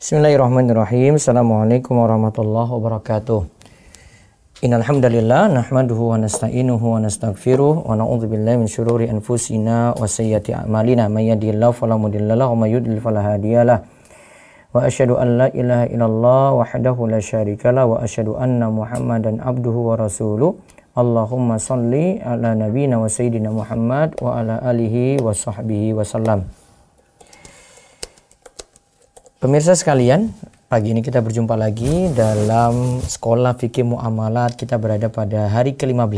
Bismillahirrahmanirrahim. Assalamualaikum warahmatullahi wabarakatuh. Innal hamdalillah nahmaduhu wa nasta'inuhu wa nastaghfiruh wa na'udzu billahi min syururi anfusina wa sayyiati a'malina may yahdihillahu fala mudilla lahu wa may yudlil fala hadiyalah. Wa asyhadu an la ilaha illallah wahdahu la syarikalah wa asyhadu anna Muhammadan abduhu wa rasuluh. Allahumma shalli ala nabiyyina wa sayyidina Muhammad wa ala alihi wa sahbihi wa sallam. Pemirsa sekalian, pagi ini kita berjumpa lagi dalam Sekolah Fikih Muamalah. Kita berada pada hari ke-15.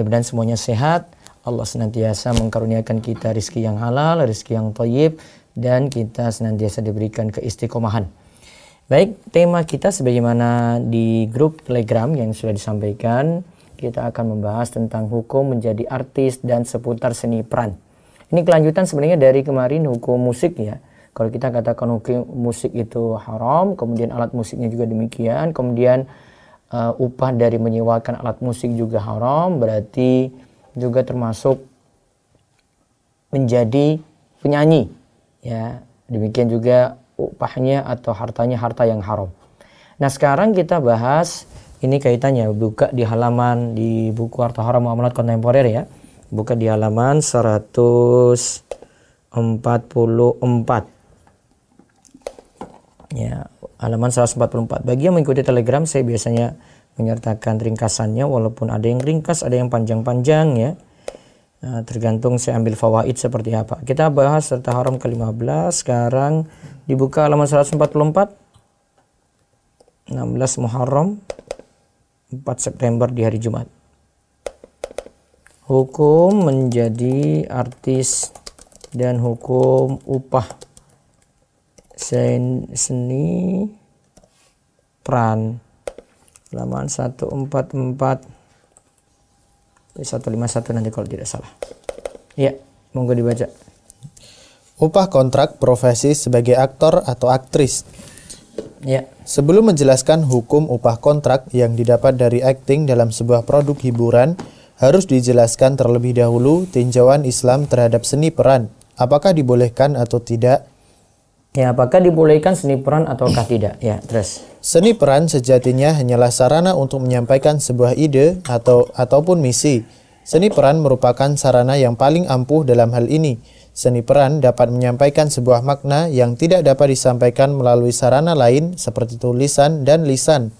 Mudah-mudahan semuanya sehat. Allah senantiasa mengkaruniakan kita rizki yang halal, rizki yang thayyib, dan kita senantiasa diberikan keistiqomahan. Baik, tema kita sebagaimana di grup Telegram yang sudah disampaikan, kita akan membahas tentang hukum menjadi artis dan seputar seni peran. Ini kelanjutan sebenarnya dari kemarin hukum musik ya. Kalau kita katakan hukum musik itu haram, kemudian alat musiknya juga demikian, kemudian upah dari menyewakan alat musik juga haram, berarti juga termasuk menjadi penyanyi. Ya, demikian juga upahnya atau hartanya harta yang haram. Nah, sekarang kita bahas ini kaitannya, buka di halaman di buku Harta Haram Muamalat Kontemporer ya. Buka di halaman 144. Ya, halaman 144. Bagi yang mengikuti Telegram, saya biasanya menyertakan ringkasannya, walaupun ada yang ringkas, ada yang panjang-panjang ya. Nah, tergantung saya ambil fawaid seperti apa. Kita bahas Harta Haram ke-15. Sekarang dibuka halaman 144. 16 Muharram 4 September di hari Jumat. Hukum menjadi artis dan hukum upah seni peran, halaman 144 151 nanti kalau tidak salah ya, monggo dibaca. Upah kontrak profesi sebagai aktor atau aktris ya. Sebelum menjelaskan hukum upah kontrak yang didapat dari akting dalam sebuah produk hiburan, harus dijelaskan terlebih dahulu tinjauan Islam terhadap seni peran, apakah dibolehkan atau tidak. Ya, apakah dibolehkan seni peran ataukah tidak? Ya, terus. Seni peran sejatinya hanyalah sarana untuk menyampaikan sebuah ide ataupun misi. Seni peran merupakan sarana yang paling ampuh dalam hal ini. Seni peran dapat menyampaikan sebuah makna yang tidak dapat disampaikan melalui sarana lain seperti tulisan dan lisan.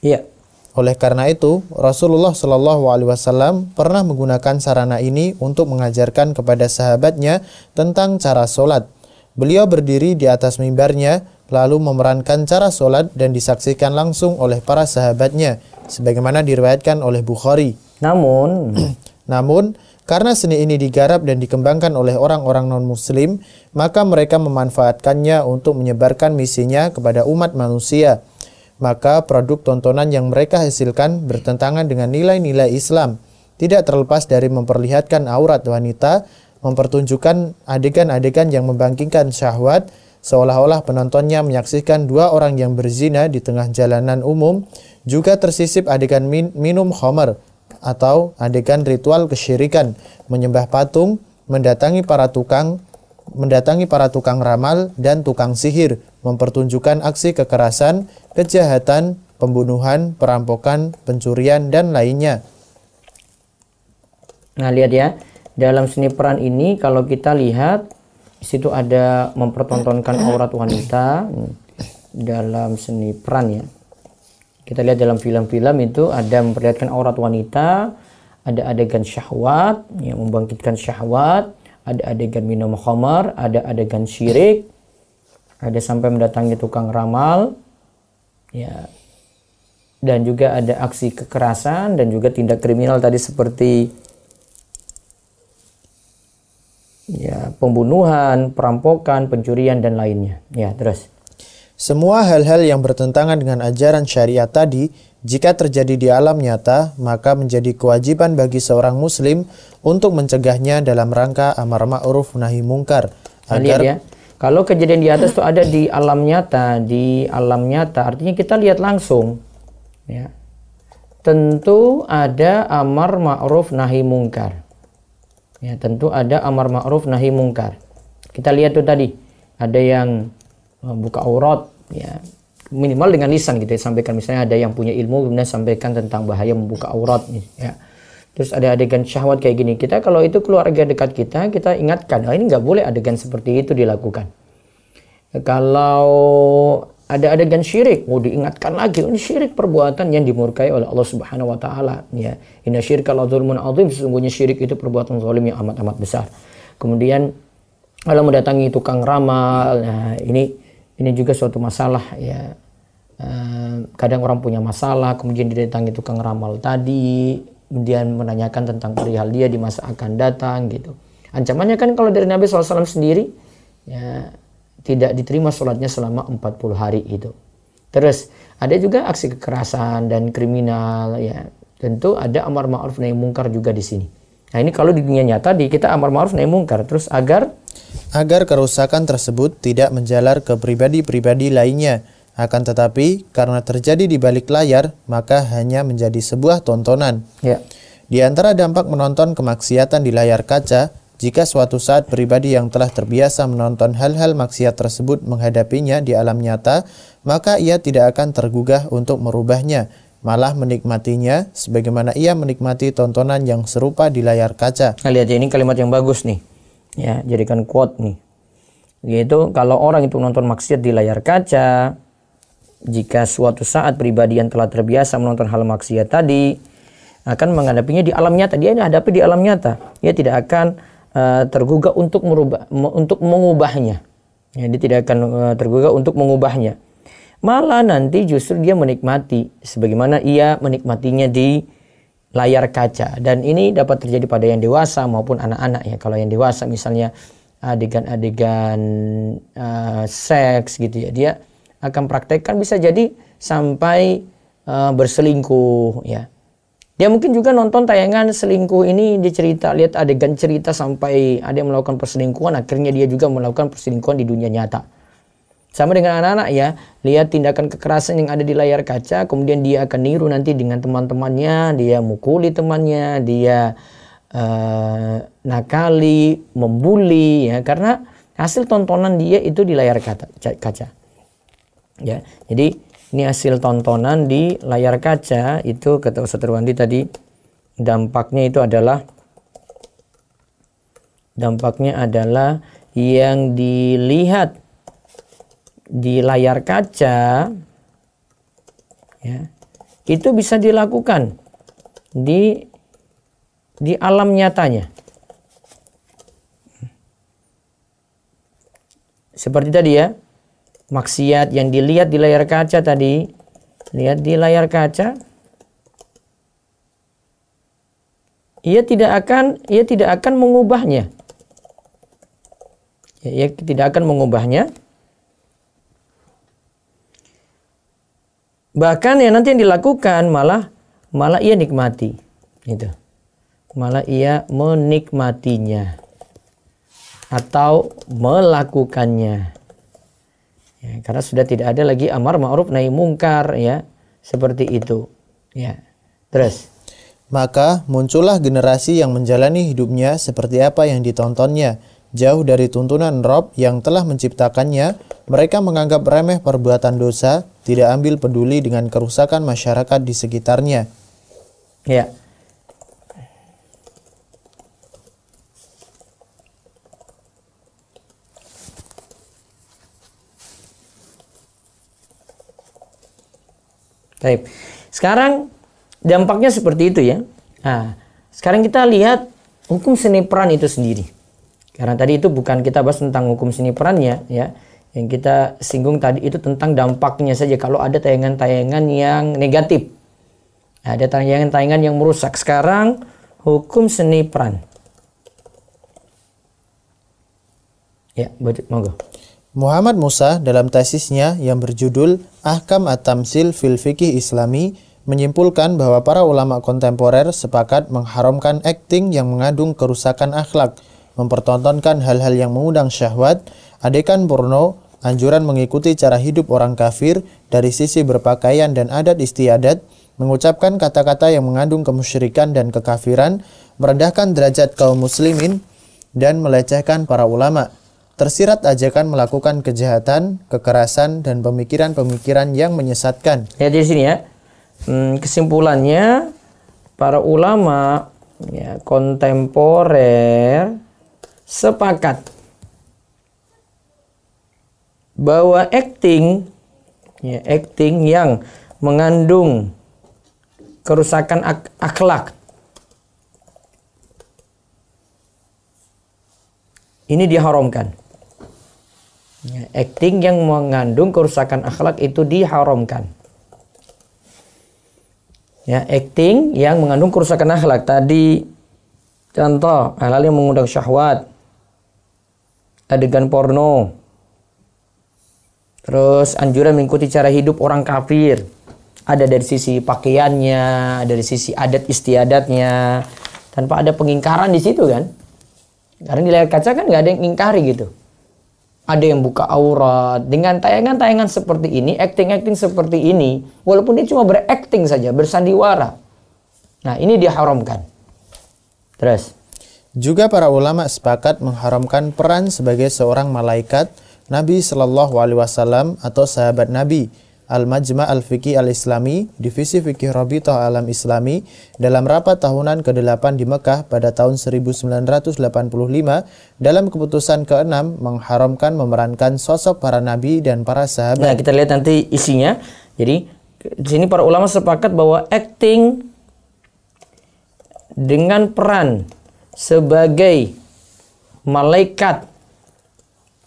Iya. Oleh karena itu, Rasulullah SAW pernah menggunakan sarana ini untuk mengajarkan kepada sahabatnya tentang cara sholat. Beliau berdiri di atas mimbarnya, lalu memerankan cara sholat dan disaksikan langsung oleh para sahabatnya, sebagaimana diriwayatkan oleh Bukhari. Namun, karena seni ini digarap dan dikembangkan oleh orang-orang non-muslim, maka mereka memanfaatkannya untuk menyebarkan misinya kepada umat manusia. Maka produk tontonan yang mereka hasilkan bertentangan dengan nilai-nilai Islam, tidak terlepas dari memperlihatkan aurat wanita, mempertunjukkan adegan-adegan yang membangkitkan syahwat, seolah-olah penontonnya menyaksikan dua orang yang berzina di tengah jalanan umum, juga tersisip adegan minum khamar atau adegan ritual kesyirikan, menyembah patung, mendatangi para tukang ramal dan tukang sihir, mempertunjukkan aksi kekerasan, kejahatan, pembunuhan, perampokan, pencurian, dan lainnya. Nah, lihat ya. Dalam seni peran ini kalau kita lihat di situ ada mempertontonkan aurat wanita dalam seni peran ya. Kita lihat dalam film-film itu ada memperlihatkan aurat wanita, ada adegan syahwat, ya, membangkitkan syahwat, ada adegan minum khamar, ada adegan syirik, ada sampai mendatangi tukang ramal, ya, dan juga ada aksi kekerasan dan juga tindak kriminal tadi seperti ya, pembunuhan, perampokan, pencurian, dan lainnya. Ya, terus. Semua hal-hal yang bertentangan dengan ajaran syariat tadi, jika terjadi di alam nyata, maka menjadi kewajiban bagi seorang muslim untuk mencegahnya dalam rangka amar ma'ruf nahi mungkar. Lihat ya. Kalau kejadian di atas itu ada di alam nyata, artinya kita lihat langsung. Ya. Tentu ada amar ma'ruf nahi mungkar. Ya, tentu ada amar ma'ruf nahi mungkar. Kita lihat tuh tadi. Ada yang membuka aurat, ya minimal dengan lisan gitu ya, sampaikan misalnya ada yang punya ilmu kemudian sampaikan tentang bahaya membuka aurat ya. Terus ada adegan syahwat kayak gini, kita kalau itu keluarga dekat kita, kita ingatkan, oh, ini nggak boleh adegan seperti itu dilakukan. Kalau ada adegan syirik, mau diingatkan lagi, ini syirik perbuatan yang dimurkai oleh Allah Subhanahu Wa Taala. Ya, inna syirka la dzulmun adzim, sesungguhnya syirik itu perbuatan zalim yang amat-amat besar. Kemudian kalau mendatangi tukang ramal, nah, ini juga suatu masalah ya. Kadang orang punya masalah, kemudian didatangi tukang ramal tadi. Kemudian menanyakan tentang perihal dia di masa akan datang gitu. Ancamannya kan kalau dari Nabi SAW sendiri ya, tidak diterima sholatnya selama 40 hari itu. Terus ada juga aksi kekerasan dan kriminal ya. Tentu ada amar ma'ruf nahi mungkar juga di sini. Nah ini kalau di dunia nyata di kita amar ma'ruf nahi mungkar terus agar kerusakan tersebut tidak menjalar ke pribadi-pribadi lainnya. Akan tetapi, karena terjadi di balik layar, maka hanya menjadi sebuah tontonan. Ya. Di antara dampak menonton kemaksiatan di layar kaca, jika suatu saat pribadi yang telah terbiasa menonton hal-hal maksiat tersebut menghadapinya di alam nyata, maka ia tidak akan tergugah untuk merubahnya, malah menikmatinya sebagaimana ia menikmati tontonan yang serupa di layar kaca. Nah, lihat ya, ini kalimat yang bagus nih. Ya, jadikan quote nih. Yaitu kalau orang itu menonton maksiat di layar kaca, jika suatu saat pribadi yang telah terbiasa menonton hal maksiat tadi akan menghadapinya di alam nyata, dia hadapi di alam nyata, dia tidak akan tergugah untuk mengubahnya. Ya, dia tidak akan tergugah untuk mengubahnya. Malah nanti justru dia menikmati sebagaimana ia menikmatinya di layar kaca. Dan ini dapat terjadi pada yang dewasa maupun anak-anak ya. Kalau yang dewasa misalnya adegan-adegan seks gitu ya, dia akan praktekkan bisa jadi sampai berselingkuh ya. Dia mungkin juga nonton tayangan selingkuh ini, dia cerita, lihat adegan cerita sampai ada yang melakukan perselingkuhan, akhirnya dia juga melakukan perselingkuhan di dunia nyata. Sama dengan anak-anak ya, lihat tindakan kekerasan yang ada di layar kaca, kemudian dia akan niru nanti dengan teman-temannya, dia mukuli temannya, dia nakali, membuli ya, karena hasil tontonan dia itu di layar kaca. Ya, jadi ini hasil tontonan di layar kaca itu kata Ustaz Rwandi tadi dampaknya itu adalah yang dilihat di layar kaca ya, itu bisa dilakukan di alam nyatanya. Seperti tadi ya, maksiat yang dilihat di layar kaca tadi, lihat di layar kaca, ia tidak akan mengubahnya. Ia tidak akan mengubahnya. Bahkan ya nanti yang dilakukan malah ia nikmati, gitu. Malah ia menikmatinya atau melakukannya. Ya, karena sudah tidak ada lagi amar ma'ruf nahi mungkar ya, seperti itu ya. Terus maka muncullah generasi yang menjalani hidupnya seperti apa yang ditontonnya, jauh dari tuntunan Rob yang telah menciptakannya. Mereka menganggap remeh perbuatan dosa, tidak ambil peduli dengan kerusakan masyarakat di sekitarnya ya. Baik. Sekarang dampaknya seperti itu ya. Nah, sekarang kita lihat hukum seni peran itu sendiri. Karena tadi itu bukan kita bahas tentang hukum seni perannya ya. Yang kita singgung tadi itu tentang dampaknya saja kalau ada tayangan-tayangan yang negatif. Ada tayangan-tayangan yang merusak. Sekarang hukum seni peran. Ya, monggo. Muhammad Musa dalam tesisnya yang berjudul Ahkam At-Tamsil fil Fikih Islami menyimpulkan bahwa para ulama kontemporer sepakat mengharamkan akting yang mengandung kerusakan akhlak, mempertontonkan hal-hal yang mengundang syahwat, adegan porno, anjuran mengikuti cara hidup orang kafir dari sisi berpakaian dan adat istiadat, mengucapkan kata-kata yang mengandung kemusyrikan dan kekafiran, merendahkan derajat kaum muslimin, dan melecehkan para ulama. tersirat ajakan melakukan kejahatan, kekerasan, dan pemikiran-pemikiran yang menyesatkan. Ya, di sini ya. Kesimpulannya, para ulama ya, kontemporer sepakat bahwa acting yang mengandung kerusakan akhlak ini diharamkan. Acting yang mengandung kerusakan akhlak itu diharamkan. Ya, acting yang mengandung kerusakan akhlak tadi contoh hal-hal yang mengundang syahwat, adegan porno, terus anjuran mengikuti cara hidup orang kafir. Ada dari sisi pakaiannya, dari sisi adat istiadatnya, tanpa ada pengingkaran di situ kan? Karena di layar kaca kan nggak ada yang ingkari gitu. Ada yang buka aurat. Dengan tayangan-tayangan seperti ini, acting-acting seperti ini, walaupun dia cuma berakting saja, bersandiwara. Nah, ini diharamkan. Terus. Juga para ulama sepakat mengharamkan peran sebagai seorang malaikat, Nabi Shallallahu Alaihi Wasallam atau sahabat Nabi. Al Majma' Al-Fikih Al-Islami, Divisi Fikih Robithah Alam Islami, dalam rapat tahunan ke-8 di Mekah pada tahun 1985 dalam keputusan ke-6 mengharamkan memerankan sosok para nabi dan para sahabat. Nah, kita lihat nanti isinya. Jadi, di sini para ulama sepakat bahwa acting dengan peran sebagai malaikat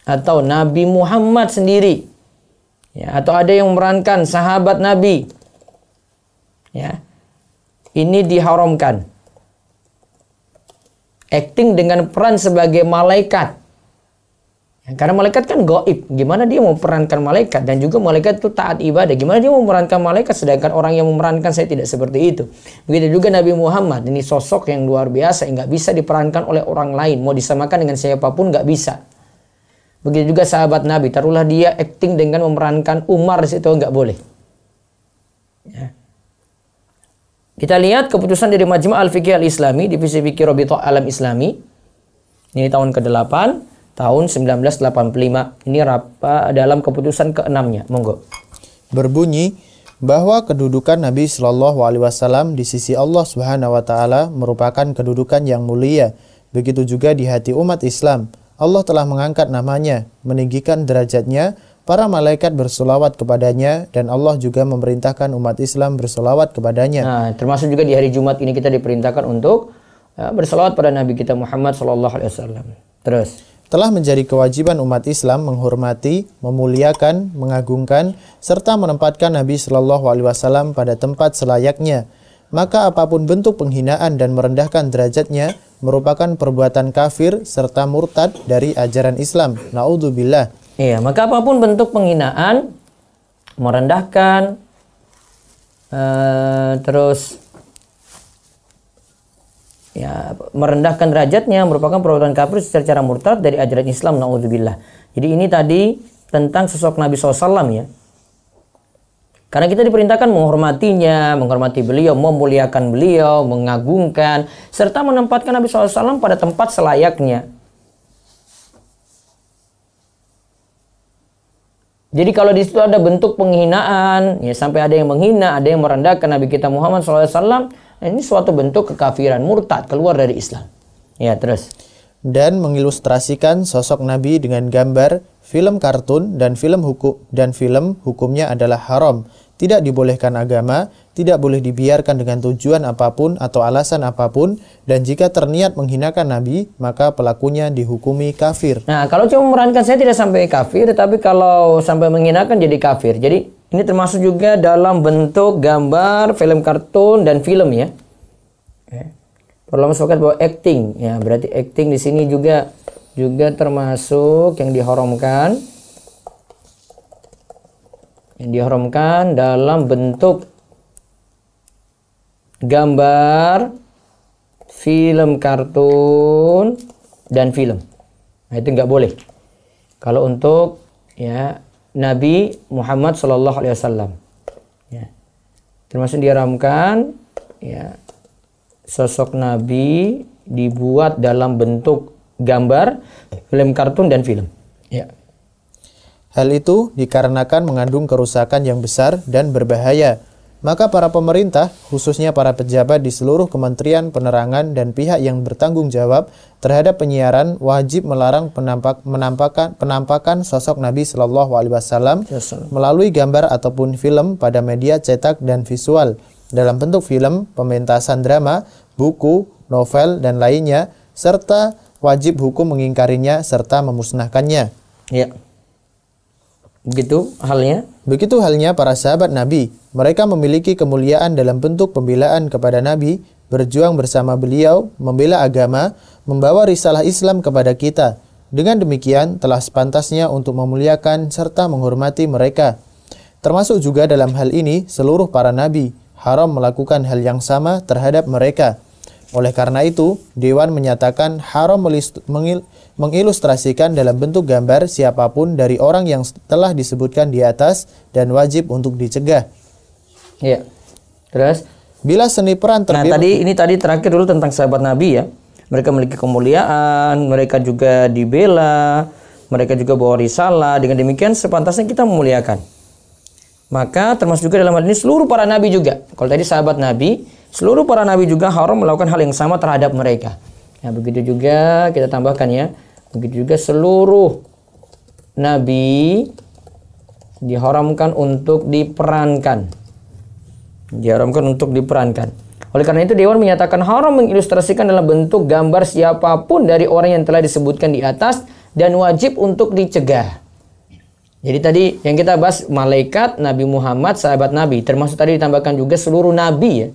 atau Nabi Muhammad sendiri ya, atau ada yang memerankan sahabat Nabi, ya, ini diharamkan. Acting dengan peran sebagai malaikat, ya, karena malaikat kan gaib. Gimana dia mau memerankan malaikat? Dan juga malaikat itu taat ibadah. Gimana dia mau memerankan malaikat? Sedangkan orang yang memerankan saya tidak seperti itu. Begitu juga Nabi Muhammad, ini sosok yang luar biasa, nggak bisa diperankan oleh orang lain. Mau disamakan dengan siapapun nggak bisa. Begitu juga sahabat Nabi, taruhlah dia acting dengan memerankan Umar di situ, nggak boleh. Ya. Kita lihat keputusan dari Majma' Al-Fikih Al-Islami, Divisi Fikih Robithah Alam Islami. Ini tahun ke-8, tahun 1985. Ini dalam keputusan ke-6-nya. Monggo. Berbunyi bahwa kedudukan Nabi Shallallahu Alaihi Wasallam di sisi Allah Subhanahu Wa Taala merupakan kedudukan yang mulia. Begitu juga di hati umat Islam. Allah telah mengangkat namanya, meninggikan derajatnya, para malaikat bersolawat kepadanya, dan Allah juga memerintahkan umat Islam bersolawat kepadanya. Nah, termasuk juga di hari Jumat ini kita diperintahkan untuk bersolawat pada Nabi kita Muhammad SAW. Terus. Telah menjadi kewajiban umat Islam menghormati, memuliakan, mengagungkan, serta menempatkan Nabi SAW pada tempat selayaknya. Maka apapun bentuk penghinaan dan merendahkan derajatnya merupakan perbuatan kafir serta murtad dari ajaran Islam. Naudzubillah. Iya, maka apapun bentuk penghinaan, merendahkan, terus ya merendahkan derajatnya merupakan perbuatan kafir secara murtad dari ajaran Islam. Naudzubillah. Jadi ini tadi tentang sosok Nabi SAW ya. Karena kita diperintahkan menghormatinya, menghormati beliau, memuliakan beliau, mengagungkan, serta menempatkan Nabi SAW pada tempat selayaknya. Jadi kalau di situ ada bentuk penghinaan, ya sampai ada yang menghina, ada yang merendahkan Nabi kita Muhammad SAW, ini suatu bentuk kekafiran, murtad, keluar dari Islam. Ya, terus. Dan mengilustrasikan sosok Nabi dengan gambar, film kartun, dan film hukumnya adalah haram. Tidak dibolehkan agama, tidak boleh dibiarkan dengan tujuan apapun atau alasan apapun, dan jika terniat menghinakan Nabi, maka pelakunya dihukumi kafir. Nah, kalau cuma memerankan saya tidak sampai kafir, tapi kalau sampai menghinakan jadi kafir. Jadi, ini termasuk juga dalam bentuk gambar, film kartun, dan film ya. Perlu masukkan bahwa acting, ya berarti acting di sini juga termasuk yang diharamkan. Yang diharamkan dalam bentuk gambar, film kartun, dan film. Nah, itu nggak boleh. Kalau untuk ya Nabi Muhammad Shallallahu Alaihi Wasallam, ya. Termasuk diharamkan ya sosok Nabi dibuat dalam bentuk gambar, film kartun, dan film. Ya. Hal itu dikarenakan mengandung kerusakan yang besar dan berbahaya. Maka para pemerintah, khususnya para pejabat di seluruh kementerian penerangan dan pihak yang bertanggung jawab terhadap penyiaran wajib melarang penampakan sosok Nabi SAW melalui gambar ataupun film pada media cetak dan visual dalam bentuk film, pementasan drama, buku, novel, dan lainnya, serta wajib hukum mengingkarinya serta memusnahkannya. Ya. Begitu halnya para sahabat Nabi. Mereka memiliki kemuliaan dalam bentuk pembelaan kepada Nabi, berjuang bersama beliau, membela agama, membawa risalah Islam kepada kita. Dengan demikian, telah sepantasnya untuk memuliakan serta menghormati mereka. Termasuk juga dalam hal ini, seluruh para Nabi haram melakukan hal yang sama terhadap mereka. Oleh karena itu, Dewan menyatakan haram mengilustrasikan dalam bentuk gambar siapapun dari orang yang telah disebutkan di atas dan wajib untuk dicegah. Ya. Terus, bila seni peran terbit. Nah, tadi terakhir dulu tentang sahabat Nabi ya. Mereka memiliki kemuliaan, mereka juga dibela, mereka juga bawa risalah. Dengan demikian sepantasnya kita memuliakan. Maka termasuk juga dalam hal ini seluruh para nabi juga. Kalau tadi sahabat Nabi, seluruh para nabi juga haram melakukan hal yang sama terhadap mereka. Nah, begitu juga kita tambahkan ya. Begitu juga seluruh nabi diharamkan untuk diperankan. Oleh karena itu Dewan menyatakan haram mengilustrasikan dalam bentuk gambar siapapun dari orang yang telah disebutkan di atas dan wajib untuk dicegah. Jadi tadi yang kita bahas malaikat, Nabi Muhammad, sahabat Nabi. Termasuk tadi ditambahkan juga seluruh nabi ya.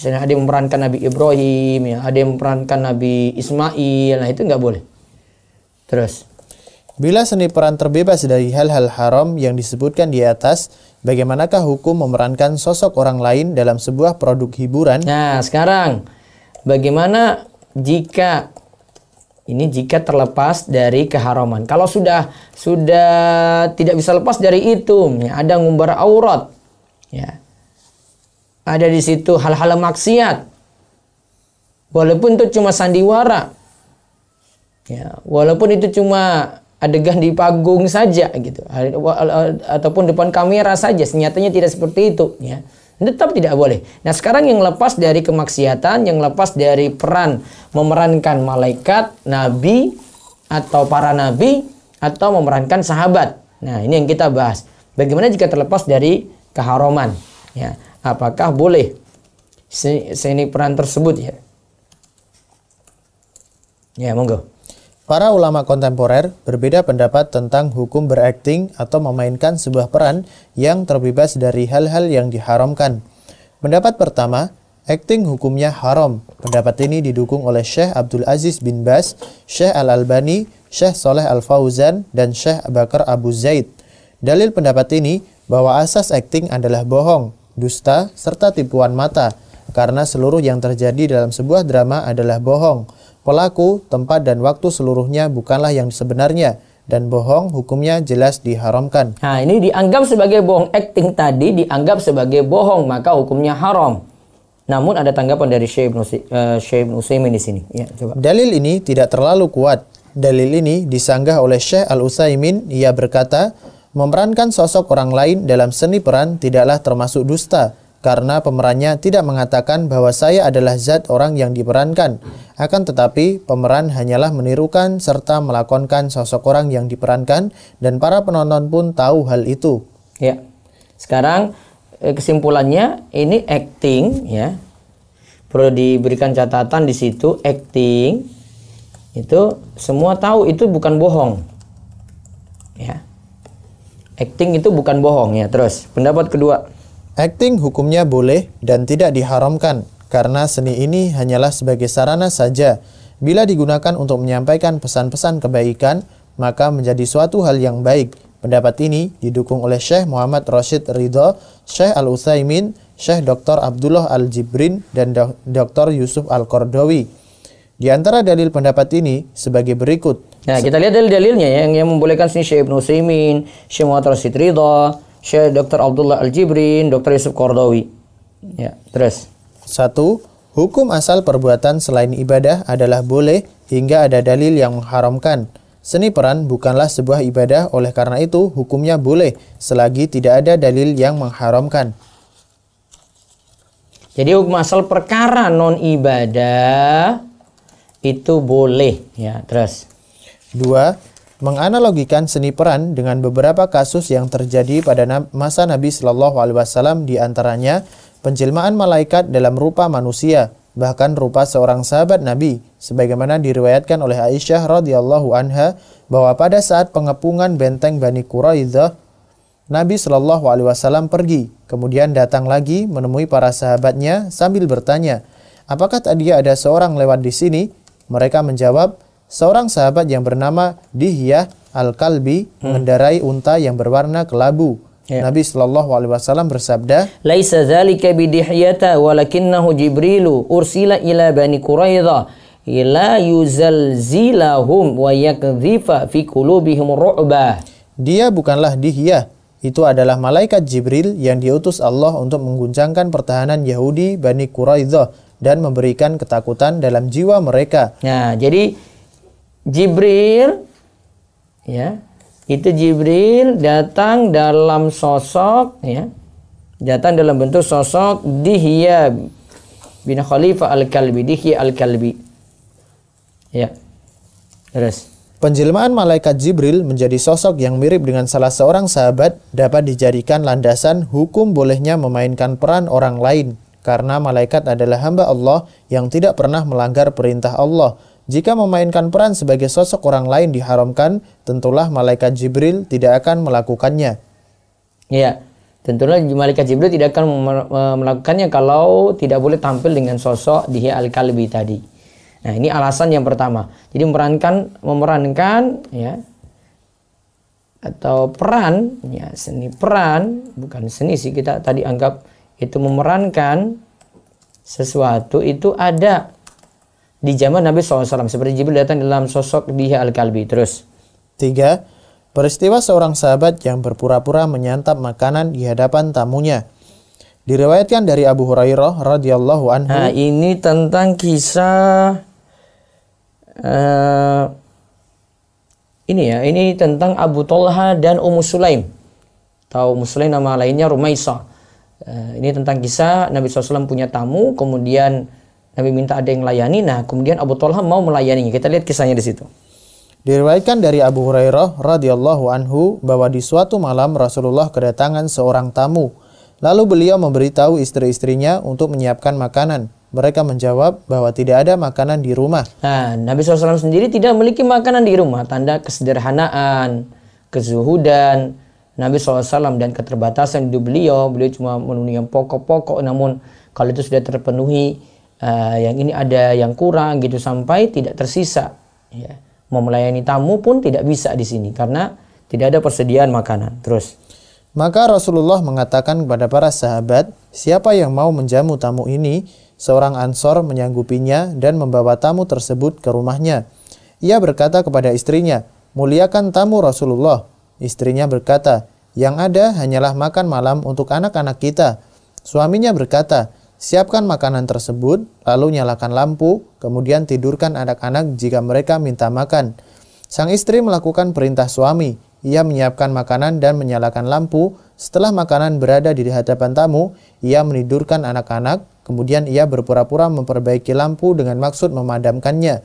Misalnya ada yang memerankan Nabi Ibrahim, ya, ada yang memerankan Nabi Ismail, nah itu nggak boleh. Terus, bila seni peran terbebas dari hal-hal haram yang disebutkan di atas, bagaimanakah hukum memerankan sosok orang lain dalam sebuah produk hiburan? Nah sekarang, bagaimana jika ini terlepas dari keharaman? Kalau sudah tidak bisa lepas dari itu, ya, ada ngumbar aurat, ya. Ada di situ hal-hal maksiat, walaupun itu cuma sandiwara, ya, walaupun itu cuma adegan di panggung saja gitu, ataupun depan kamera saja, nyatanya tidak seperti itu, ya, tetap tidak boleh. Nah sekarang yang lepas dari kemaksiatan, yang lepas dari peran memerankan malaikat, nabi atau para nabi atau memerankan sahabat. Nah ini yang kita bahas. Bagaimana jika terlepas dari keharaman, ya? Apakah boleh seni peran tersebut ya? Ya, monggo. Para ulama kontemporer berbeda pendapat tentang hukum berakting atau memainkan sebuah peran yang terbebas dari hal-hal yang diharamkan. Pendapat pertama, akting hukumnya haram. Pendapat ini didukung oleh Syekh Abdul Aziz bin Bas, Syekh Al-Albani, Syekh Soleh Al-Fauzan, dan Syekh Bakar Abu Zaid. Dalil pendapat ini bahwa asas akting adalah bohong, dusta, serta tipuan mata, karena seluruh yang terjadi dalam sebuah drama adalah bohong. Pelaku, tempat, dan waktu seluruhnya bukanlah yang sebenarnya, dan bohong hukumnya jelas diharamkan. Nah, ini dianggap sebagai bohong. Akting tadi dianggap sebagai bohong, maka hukumnya haram. Namun ada tanggapan dari Syekh Ibn Usaimin di sini. Ya, coba. Dalil ini tidak terlalu kuat. Dalil ini disanggah oleh Syekh Al-Usaimin. Ia berkata, memerankan sosok orang lain dalam seni peran tidaklah termasuk dusta, karena pemerannya tidak mengatakan bahwa saya adalah zat orang yang diperankan. Akan tetapi, pemeran hanyalah menirukan serta melakonkan sosok orang yang diperankan, dan para penonton pun tahu hal itu. Ya, sekarang kesimpulannya ini akting ya. Perlu diberikan catatan di situ, akting itu semua tahu itu bukan bohong. Ya. Akting itu bukan bohong ya. Terus, pendapat kedua. Akting hukumnya boleh dan tidak diharamkan, karena seni ini hanyalah sebagai sarana saja. Bila digunakan untuk menyampaikan pesan-pesan kebaikan, maka menjadi suatu hal yang baik. Pendapat ini didukung oleh Syekh Muhammad Rashid Ridha, Syekh Al-Utsaimin, Syekh Dr. Abdullah Al-Jibrin, dan Dr. Yusuf Al-Qardawi. Di antara dalil pendapat ini sebagai berikut. Nah, kita lihat dalil-dalilnya ya, yang membolehkan sini Syekh Ibn Usaimin, Syekh Muhammad Rashid Ridha, Syekh Dr. Abdullah Al-Jibrin, Dr. Yusuf Qardawi. Ya, terus. 1. Hukum asal perbuatan selain ibadah adalah boleh hingga ada dalil yang mengharamkan. Seni peran bukanlah sebuah ibadah, oleh karena itu hukumnya boleh selagi tidak ada dalil yang mengharamkan. Jadi hukum asal perkara non ibadah itu boleh ya. Terus 2. Menganalogikan seni peran dengan beberapa kasus yang terjadi pada masa Nabi Shallallahu Alaihi Wasallam, diantaranya penjelmaan malaikat dalam rupa manusia, bahkan rupa seorang sahabat Nabi, sebagaimana diriwayatkan oleh Aisyah radhiyallahu anha bahwa pada saat pengepungan benteng Bani Quraidah, Nabi Shallallahu Alaihi Wasallam pergi, kemudian datang lagi menemui para sahabatnya sambil bertanya, apakah tadi ada seorang lewat di sini? Mereka menjawab, seorang sahabat yang bernama Dihyah Al-Kalbi mengendarai unta yang berwarna kelabu. Ya. Nabi Shallallahu Alaihi Wasallam bersabda, "Laisa dzalika bidihyata, walakinnahu Jibrilu ursila ila Bani Quraidah, ila yuzalzilahum wa yakdhifa fi qulubihim ru'bah." Dia bukanlah Dihyah, itu adalah malaikat Jibril yang diutus Allah untuk mengguncangkan pertahanan Yahudi Bani Quraidah dan memberikan ketakutan dalam jiwa mereka. Nah, jadi Jibril ya, itu Jibril datang dalam sosok ya, datang dalam bentuk sosok Dihyah bin Khalifah Al-Kalbi, Dihyah Al-Kalbi. Ya. Terus penjelmaan malaikat Jibril menjadi sosok yang mirip dengan salah seorang sahabat dapat dijadikan landasan hukum bolehnya memainkan peran orang lain, karena malaikat adalah hamba Allah yang tidak pernah melanggar perintah Allah. Jika memainkan peran sebagai sosok orang lain diharamkan, tentulah malaikat Jibril tidak akan melakukannya. Iya, tentulah malaikat Jibril tidak akan melakukannya kalau tidak boleh tampil dengan sosok Dihyah Al-Kalbi tadi. Nah, ini alasan yang pertama. Jadi memerankan ya, atau peran ya, seni peran, bukan seni sih, kita tadi anggap itu memerankan sesuatu itu ada di zaman Nabi SAW, seperti Jibril datang dalam sosok Dihyah Al-Kalbi. Terus 3. Peristiwa seorang sahabat yang berpura-pura menyantap makanan di hadapan tamunya. Diriwayatkan dari Abu Hurairah radhiyallahu anhu. Nah, ini tentang kisah ini ya, ini tentang Abu Thalhah dan Ummu Sulaim. Tahu Ummu Sulaim nama lainnya Rumaysho. Ini tentang kisah Nabi SAW punya tamu, kemudian Nabi minta ada yang layani, nah kemudian Abu Thalhah mau melayaninya. Kita lihat kisahnya di situ. Diriwayatkan dari Abu Hurairah radhiyallahu anhu bahwa di suatu malam Rasulullah kedatangan seorang tamu. Lalu beliau memberitahu istri-istrinya untuk menyiapkan makanan. Mereka menjawab bahwa tidak ada makanan di rumah. Nah, Nabi SAW sendiri tidak memiliki makanan di rumah, tanda kesederhanaan, kezuhudan Nabi SAW dan keterbatasan hidup beliau. Beliau cuma memenuhi yang pokok-pokok, namun kalau itu sudah terpenuhi, yang ini ada yang kurang gitu, sampai tidak tersisa ya. Mau melayani tamu pun tidak bisa di sini karena tidak ada persediaan makanan. Terus maka Rasulullah mengatakan kepada para sahabat, siapa yang mau menjamu tamu ini? Seorang Ansor menyanggupinya dan membawa tamu tersebut ke rumahnya. Ia berkata kepada istrinya, muliakan tamu Rasulullah. Istrinya berkata, yang ada hanyalah makan malam untuk anak-anak kita. Suaminya berkata, siapkan makanan tersebut, lalu nyalakan lampu, kemudian tidurkan anak-anak jika mereka minta makan. Sang istri melakukan perintah suami. Ia menyiapkan makanan dan menyalakan lampu. Setelah makanan berada di hadapan tamu, ia menidurkan anak-anak, kemudian ia berpura-pura memperbaiki lampu dengan maksud memadamkannya.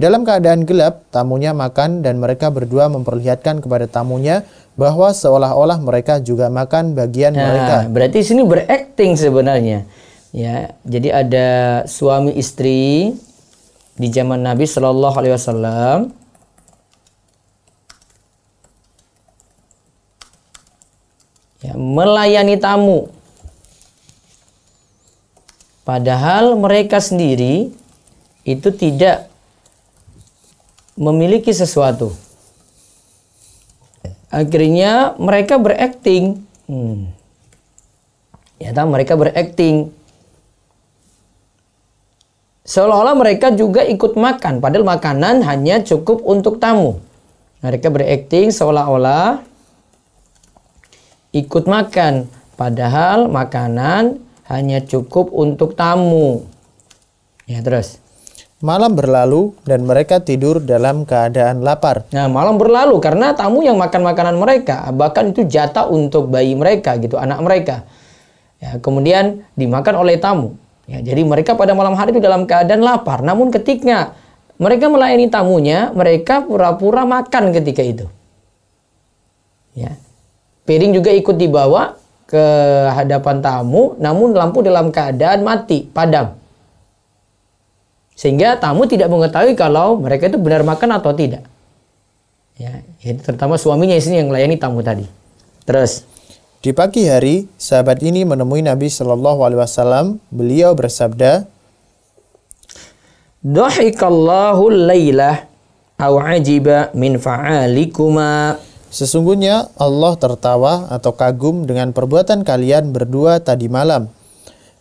Dalam keadaan gelap, tamunya makan dan mereka berdua memperlihatkan kepada tamunya bahwa seolah-olah mereka juga makan bagian mereka. Berarti sini berakting sebenarnya. Ya, jadi ada suami istri di zaman Nabi Shallallahu Alaihi Wasallam. Ya, melayani tamu. Padahal mereka sendiri itu tidak memiliki sesuatu. Akhirnya mereka berakting. Ya, mereka berakting. Seolah-olah mereka juga ikut makan, padahal makanan hanya cukup untuk tamu. Mereka berakting seolah-olah ikut makan, padahal makanan hanya cukup untuk tamu. Ya, terus Malam berlalu dan mereka tidur dalam keadaan lapar. Nah, malam berlalu karena tamu yang makan makanan mereka, bahkan itu jatah untuk bayi mereka gitu, anak mereka. Ya, kemudian dimakan oleh tamu. Ya, jadi mereka pada malam hari itu dalam keadaan lapar. Namun ketika mereka melayani tamunya, mereka pura-pura makan ketika itu. Ya, piring juga ikut dibawa ke hadapan tamu, namun lampu dalam keadaan mati, padam. Sehingga tamu tidak mengetahui kalau mereka itu benar makan atau tidak. Ya, terutama suaminya yang melayani tamu tadi. Terus, di pagi hari, sahabat ini menemui Nabi Shallallahu Alaihi Wasallam. Beliau bersabda, "Dhahikallahu lailah aw ajiba min fa'alikuma." Sesungguhnya Allah tertawa atau kagum dengan perbuatan kalian berdua tadi malam.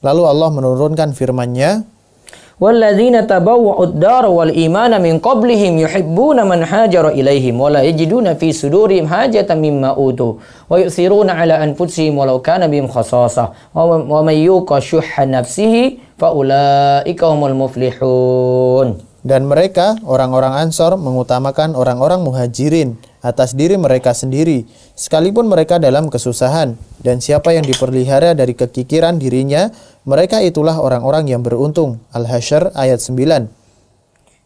Lalu Allah menurunkan firman-Nya, وَالَّذِينَ تَبَوَّعُوا الدَّارَ وَالْإِيمَانَ مِنْ قَبْلِهِمْ يُحِبُّونَ مَنْ هَاجَرَ إِلَيْهِمْ وَلَا يَجِدُونَ فِي صُدُورِهِمْ حَاجَةً مِمَّا أُوتُوا وَيُؤْثِرُونَ عَلَى أَنفُسِهِمْ وَلَوْ كَانَ بِهِمْ خَصَاصَةٌ وَمَنْ يُوقَ شُحَّ نَفْسِهِ فَأُولَٰئِكَ هُمُ الْمُفْلِحُونَ. Dan mereka, orang-orang Ansor, mengutamakan orang-orang Muhajirin atas diri mereka sendiri, sekalipun mereka dalam kesusahan. Dan siapa yang diperlihara dari kekikiran dirinya, mereka itulah orang-orang yang beruntung. Al-Hasyr ayat 9.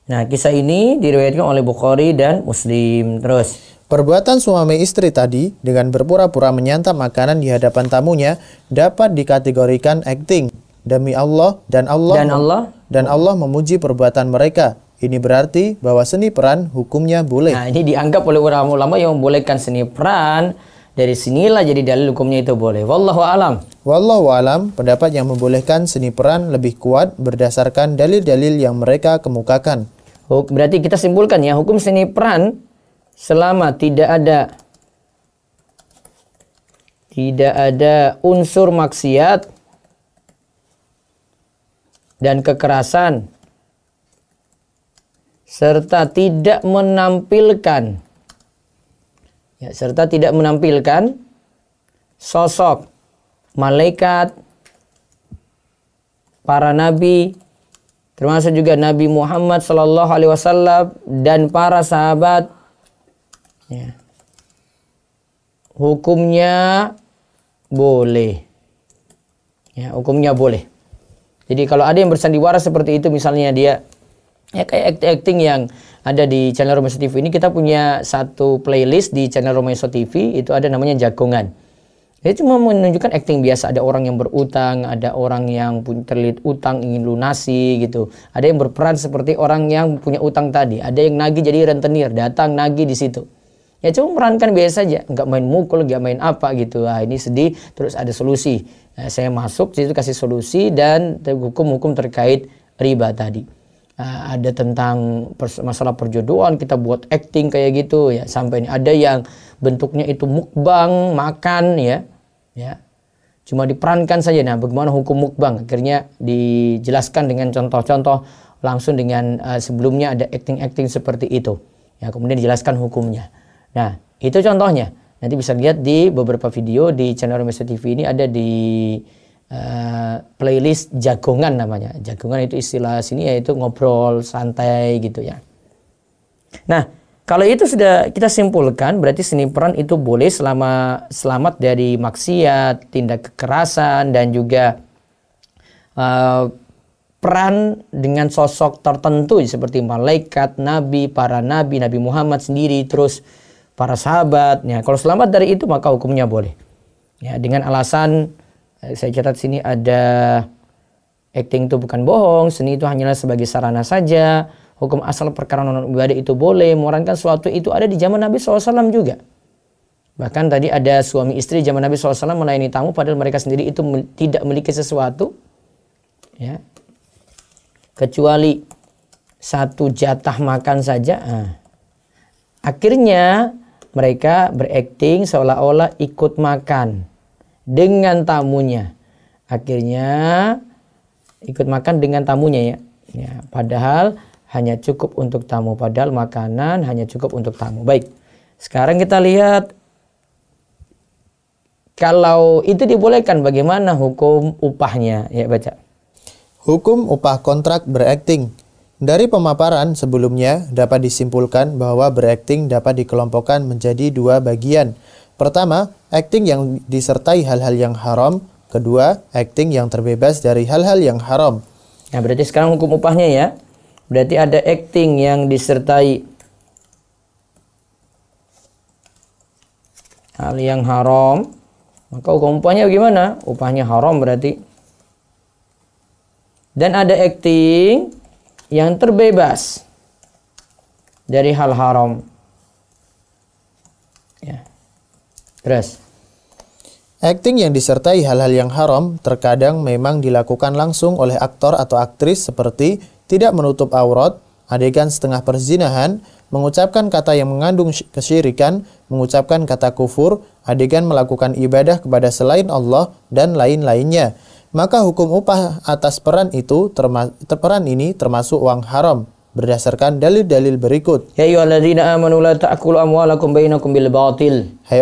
Nah, kisah ini diriwayatkan oleh Bukhari dan Muslim. Terus, perbuatan suami istri tadi dengan berpura-pura menyantap makanan di hadapan tamunya dapat dikategorikan akting. Demi Allah dan Allah memuji perbuatan mereka. Ini berarti bahwa seni peran hukumnya boleh. Nah, ini dianggap oleh ulama-ulama yang membolehkan seni peran. Dari sinilah jadi dalil hukumnya itu boleh. Wallahu alam. Wallahu alam, pendapat yang membolehkan seni peran lebih kuat berdasarkan dalil-dalil yang mereka kemukakan. Berarti kita simpulkan ya, hukum seni peran selama tidak ada unsur maksiat dan kekerasan serta tidak menampilkan sosok malaikat, para nabi, termasuk juga Nabi Muhammad Shallallahu Alaihi Wasallam dan para sahabat. Ya. Hukumnya boleh. Ya, hukumnya boleh. Jadi kalau ada yang bersandiwara seperti itu, misalnya dia ya kayak acting yang ada di channel Rumaysho TV ini, kita punya satu playlist di channel Rumaysho TV, itu ada namanya Jagongan. Dia cuma menunjukkan acting biasa, ada orang yang berutang, ada orang yang terlilit utang ingin lunasi gitu. Ada yang berperan seperti orang yang punya utang tadi, ada yang nagih jadi rentenir, datang nagih di situ. Ya cuma merankan biasa aja, nggak main mukul, nggak main apa gitu. Ah, ini sedih, terus ada solusi. Nah, saya masuk situ kasih solusi dan hukum-hukum terkait riba tadi. Ada tentang masalah perjodohan, kita buat acting kayak gitu ya, sampai ada yang bentuknya itu mukbang makan ya, cuma diperankan saja. Nah, bagaimana hukum mukbang akhirnya dijelaskan dengan contoh-contoh langsung dengan sebelumnya ada acting-acting seperti itu ya, kemudian dijelaskan hukumnya. Nah, itu contohnya, nanti bisa lihat di beberapa video di channel Rumaysho TV ini, ada di playlist Jagongan namanya. Jagongan itu istilah sini yaitu ngobrol santai gitu ya. Nah, kalau itu sudah kita simpulkan, berarti seni peran itu boleh selama selamat dari maksiat, tindak kekerasan, dan juga peran dengan sosok tertentu seperti malaikat, nabi, para nabi, Nabi Muhammad sendiri, terus para sahabatnya. Kalau selamat dari itu maka hukumnya boleh. Ya, dengan alasan, saya catat sini ada acting itu bukan bohong, seni itu hanyalah sebagai sarana saja, hukum asal perkara non-ibadah itu boleh, memerankan suatu itu ada di zaman Nabi SAW juga. Bahkan tadi ada suami istri zaman Nabi SAW melayani tamu padahal mereka sendiri itu tidak memiliki sesuatu, ya, kecuali satu jatah makan saja. Nah, akhirnya mereka berakting seolah-olah ikut makan dengan tamunya, akhirnya ikut makan dengan tamunya ya. Ya, padahal hanya cukup untuk tamu, padahal makanan hanya cukup untuk tamu. Baik, sekarang kita lihat kalau itu dibolehkan bagaimana hukum upahnya ya, baca. Hukum upah kontrak berakting. Dari pemaparan sebelumnya dapat disimpulkan bahwa berakting dapat dikelompokkan menjadi dua bagian. Pertama, akting yang disertai hal-hal yang haram. Kedua, akting yang terbebas dari hal-hal yang haram. Nah, berarti sekarang hukum upahnya ya. Berarti ada akting yang disertai hal yang haram. Maka hukum upahnya bagaimana? Upahnya haram berarti. Dan ada akting yang terbebas dari hal haram. Ya. Terus. Akting yang disertai hal-hal yang haram terkadang memang dilakukan langsung oleh aktor atau aktris seperti tidak menutup aurat, adegan setengah perzinahan, mengucapkan kata yang mengandung kesyirikan, mengucapkan kata kufur, adegan melakukan ibadah kepada selain Allah, dan lain-lainnya. Maka hukum upah atas peran itu termasuk uang haram berdasarkan dalil-dalil berikut. Hai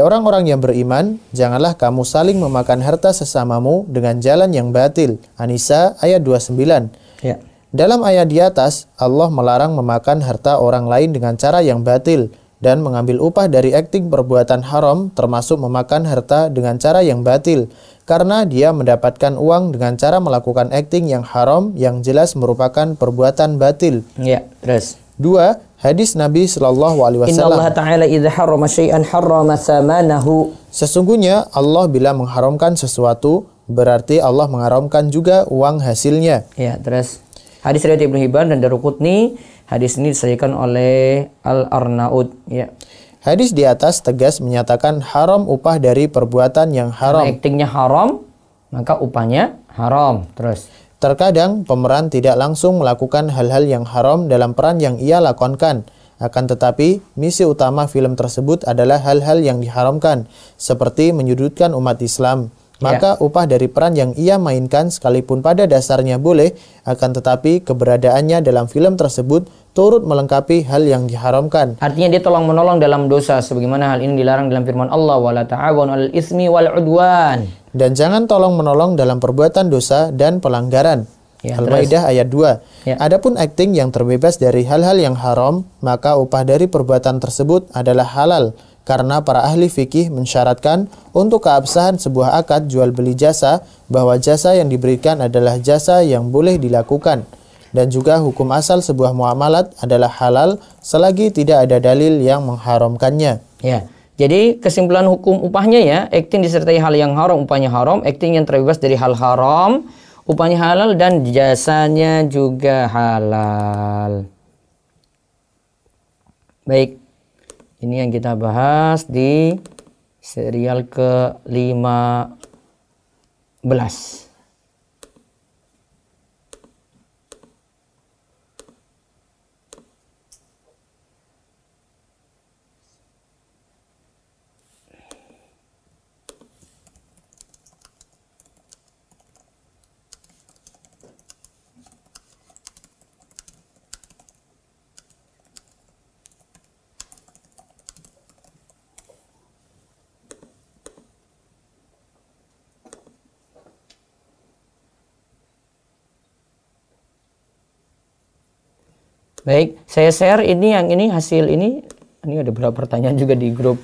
orang-orang yang beriman, janganlah kamu saling memakan harta sesamamu dengan jalan yang batil. An-Nisa ayat 29. Ya. Dalam ayat di atas, Allah melarang memakan harta orang lain dengan cara yang batil dan mengambil upah dari akting perbuatan haram termasuk memakan harta dengan cara yang batil. Karena dia mendapatkan uang dengan cara melakukan akting yang haram yang jelas merupakan perbuatan batil. Ya, terus. Dua, hadis Nabi Shallallahu Alaihi Wasallam. Inna Allah Ta'ala idza harrama syai'an harrama thamanahu. Sesungguhnya Allah bila mengharamkan sesuatu berarti Allah mengharamkan juga uang hasilnya. Ya, terus. Hadis riwayat Ibnu Hibban dan Daruqutni. Hadis ini disahihkan oleh Al-Arnaud. Ya. Hadis di atas tegas menyatakan haram upah dari perbuatan yang haram. Aktingnya haram, maka upahnya haram. Terus. Terkadang pemeran tidak langsung melakukan hal-hal yang haram dalam peran yang ia lakonkan. Akan tetapi, misi utama film tersebut adalah hal-hal yang diharamkan, seperti menyudutkan umat Islam. Maka upah dari peran yang ia mainkan sekalipun pada dasarnya boleh, akan tetapi keberadaannya dalam film tersebut turut melengkapi hal yang diharamkan. Artinya dia tolong menolong dalam dosa, sebagaimana hal ini dilarang dalam firman Allah, wala ta'awanu 'alal ismi wal 'udwan. Dan jangan tolong menolong dalam perbuatan dosa dan pelanggaran. Ya, Al-Maidah ayat 2. Ya. Adapun akting yang terbebas dari hal-hal yang haram, maka upah dari perbuatan tersebut adalah halal. Karena para ahli fikih mensyaratkan untuk keabsahan sebuah akad jual beli jasa bahwa jasa yang diberikan adalah jasa yang boleh dilakukan. Dan juga hukum asal sebuah muamalat adalah halal selagi tidak ada dalil yang mengharamkannya. Ya, jadi kesimpulan hukum upahnya ya, akting disertai hal yang haram upahnya haram, akting yang terbebas dari hal haram upahnya halal dan jasanya juga halal. Baik. Ini yang kita bahas di serial ke-15. Baik, saya share ini yang ini hasil ini ada beberapa pertanyaan juga di grup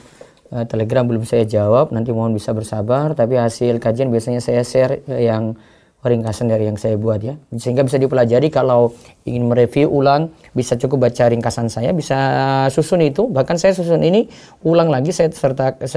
Telegram belum saya jawab, nanti mohon bisa bersabar, tapi hasil kajian biasanya saya share yang ringkasan dari yang saya buat ya, sehingga bisa dipelajari. Kalau ingin mereview ulang bisa cukup baca ringkasan saya, bisa susun itu, bahkan saya susun ini ulang lagi, saya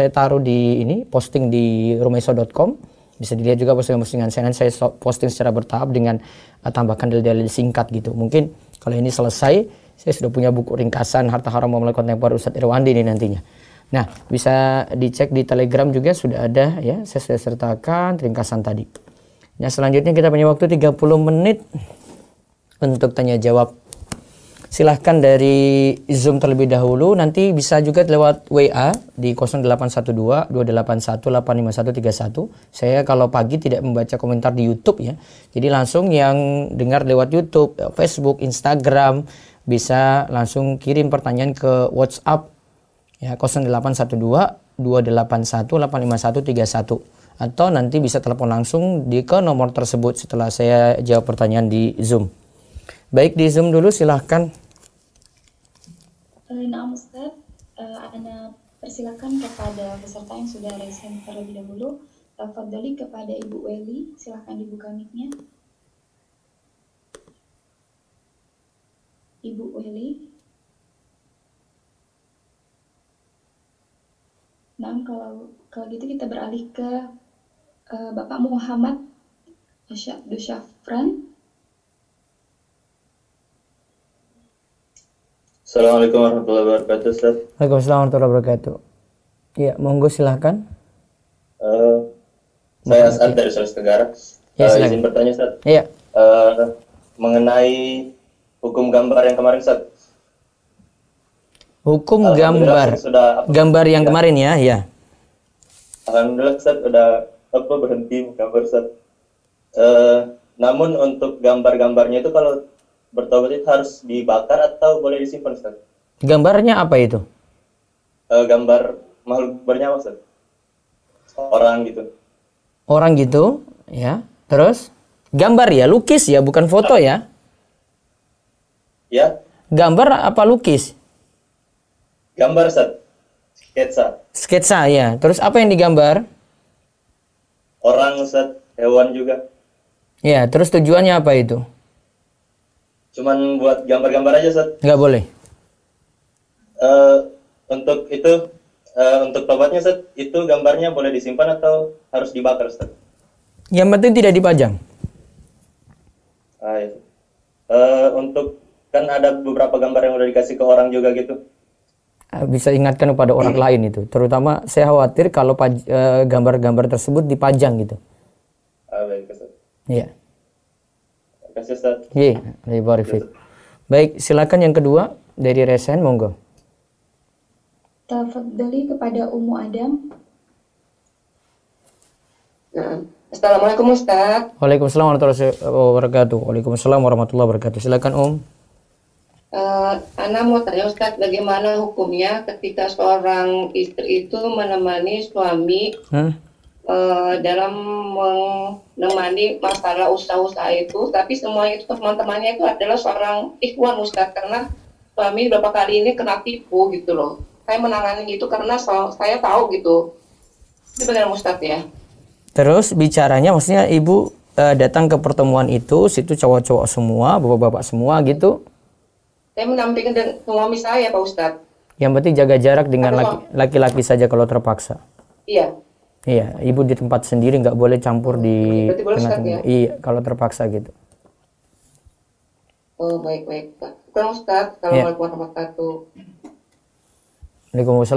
taruh di ini, posting di Rumaysho.com. Bisa dilihat juga postingan saya, nanti saya posting secara bertahap dengan tambahkan dalil-dalil singkat gitu. Mungkin kalau ini selesai, saya sudah punya buku ringkasan Harta Haram Muamalat Kontemporer Ustadz Irwandi ini nantinya. Nah, bisa dicek di Telegram juga sudah ada ya, saya sudah sertakan ringkasan tadi. Nah, selanjutnya kita punya waktu 30 menit untuk tanya jawab. Silahkan dari Zoom terlebih dahulu, nanti bisa juga lewat WA di 0812-281-85131. Saya kalau pagi tidak membaca komentar di YouTube ya, jadi langsung yang dengar lewat YouTube, Facebook, Instagram, bisa langsung kirim pertanyaan ke WhatsApp ya 0812-281-85131. Atau nanti bisa telepon langsung ke nomor tersebut setelah saya jawab pertanyaan di Zoom. Baik, di Zoom dulu silahkan. Nah, Ustaz, Ana persilakan kepada peserta yang sudah raise hand terlebih dahulu. Fadhali kepada Ibu Weli, silahkan dibuka mic-nya. Ibu Weli. Nah, kalau gitu kita beralih ke Bapak Muhammad Dusyafran. Assalamualaikum warahmatullahi wabarakatuh, Ustaz. Waalaikumsalam warahmatullahi wabarakatuh. Ya, monggo silahkan. Saya Asad dari Sulawesi Tenggara. Ya, izin bertanya, Ustaz. Iya. Mengenai hukum gambar yang kemarin, Ustaz. Hukum gambar. Gambar yang kemarin ya, ya. Alhamdulillah, Ustaz, udah berhenti menggambar, Ustaz. Namun untuk gambar-gambarnya itu kalau bertaubat harus dibakar atau boleh disimpan, Ustaz? Gambarnya apa itu? Gambar makhluk bernyawa, Ustaz. Orang gitu. Orang gitu, ya. Terus gambar ya, lukis ya, bukan foto ya. Ya. Gambar apa lukis? Gambar, Ustaz. Sketsa. Sketsa ya. Terus apa yang digambar? Orang, Ustaz, hewan juga. Ya, terus tujuannya apa itu? Cuman buat gambar-gambar aja, Ustaz. Nggak boleh. Untuk itu untuk tobatnya, Ustaz, itu gambarnya boleh disimpan atau harus dibakar, Ustaz? Yang penting tidak dipajang. Iya. Untuk kan ada beberapa gambar yang udah dikasih ke orang juga gitu. Bisa ingatkan kepada orang lain itu. Terutama saya khawatir kalau gambar-gambar tersebut dipajang gitu. Baik, Ustaz. Iya. Terima kasih, Ustaz. Iya, baik, silakan yang kedua dari Resen, monggo. Tafadhali kepada Ummu Adam. Nah, Assalamualaikum, Ustaz. Waalaikumsalam warahmatullahi wabarakatuh. Waalaikumsalam warahmatullahi wabarakatuh. Silakan, Om. Ana mau tanya, Ustaz, bagaimana hukumnya ketika seorang istri itu menemani suami dalam menemani masalah usaha-usaha itu, tapi semua itu teman-temannya itu adalah seorang ikhwan, Ustaz, karena suami beberapa kali ini kena tipu gitu loh. Saya menangani itu karena saya tahu gitu. Itu benar, Ustaz ya. Terus bicaranya maksudnya ibu datang ke pertemuan itu, situ cowok-cowok semua, bapak-bapak semua gitu. Saya menampilkan dengan suami saya, Pak Ustaz. Yang penting jaga jarak dengan laki-laki saja kalau terpaksa. Iya. Iya, ibu di tempat sendiri nggak boleh campur di tengah-tengah. Ya? Iya, kalau terpaksa gitu. Oh, baik-baik, Pak. Kurang, Ustaz, kalau ya. Waalaikumsalam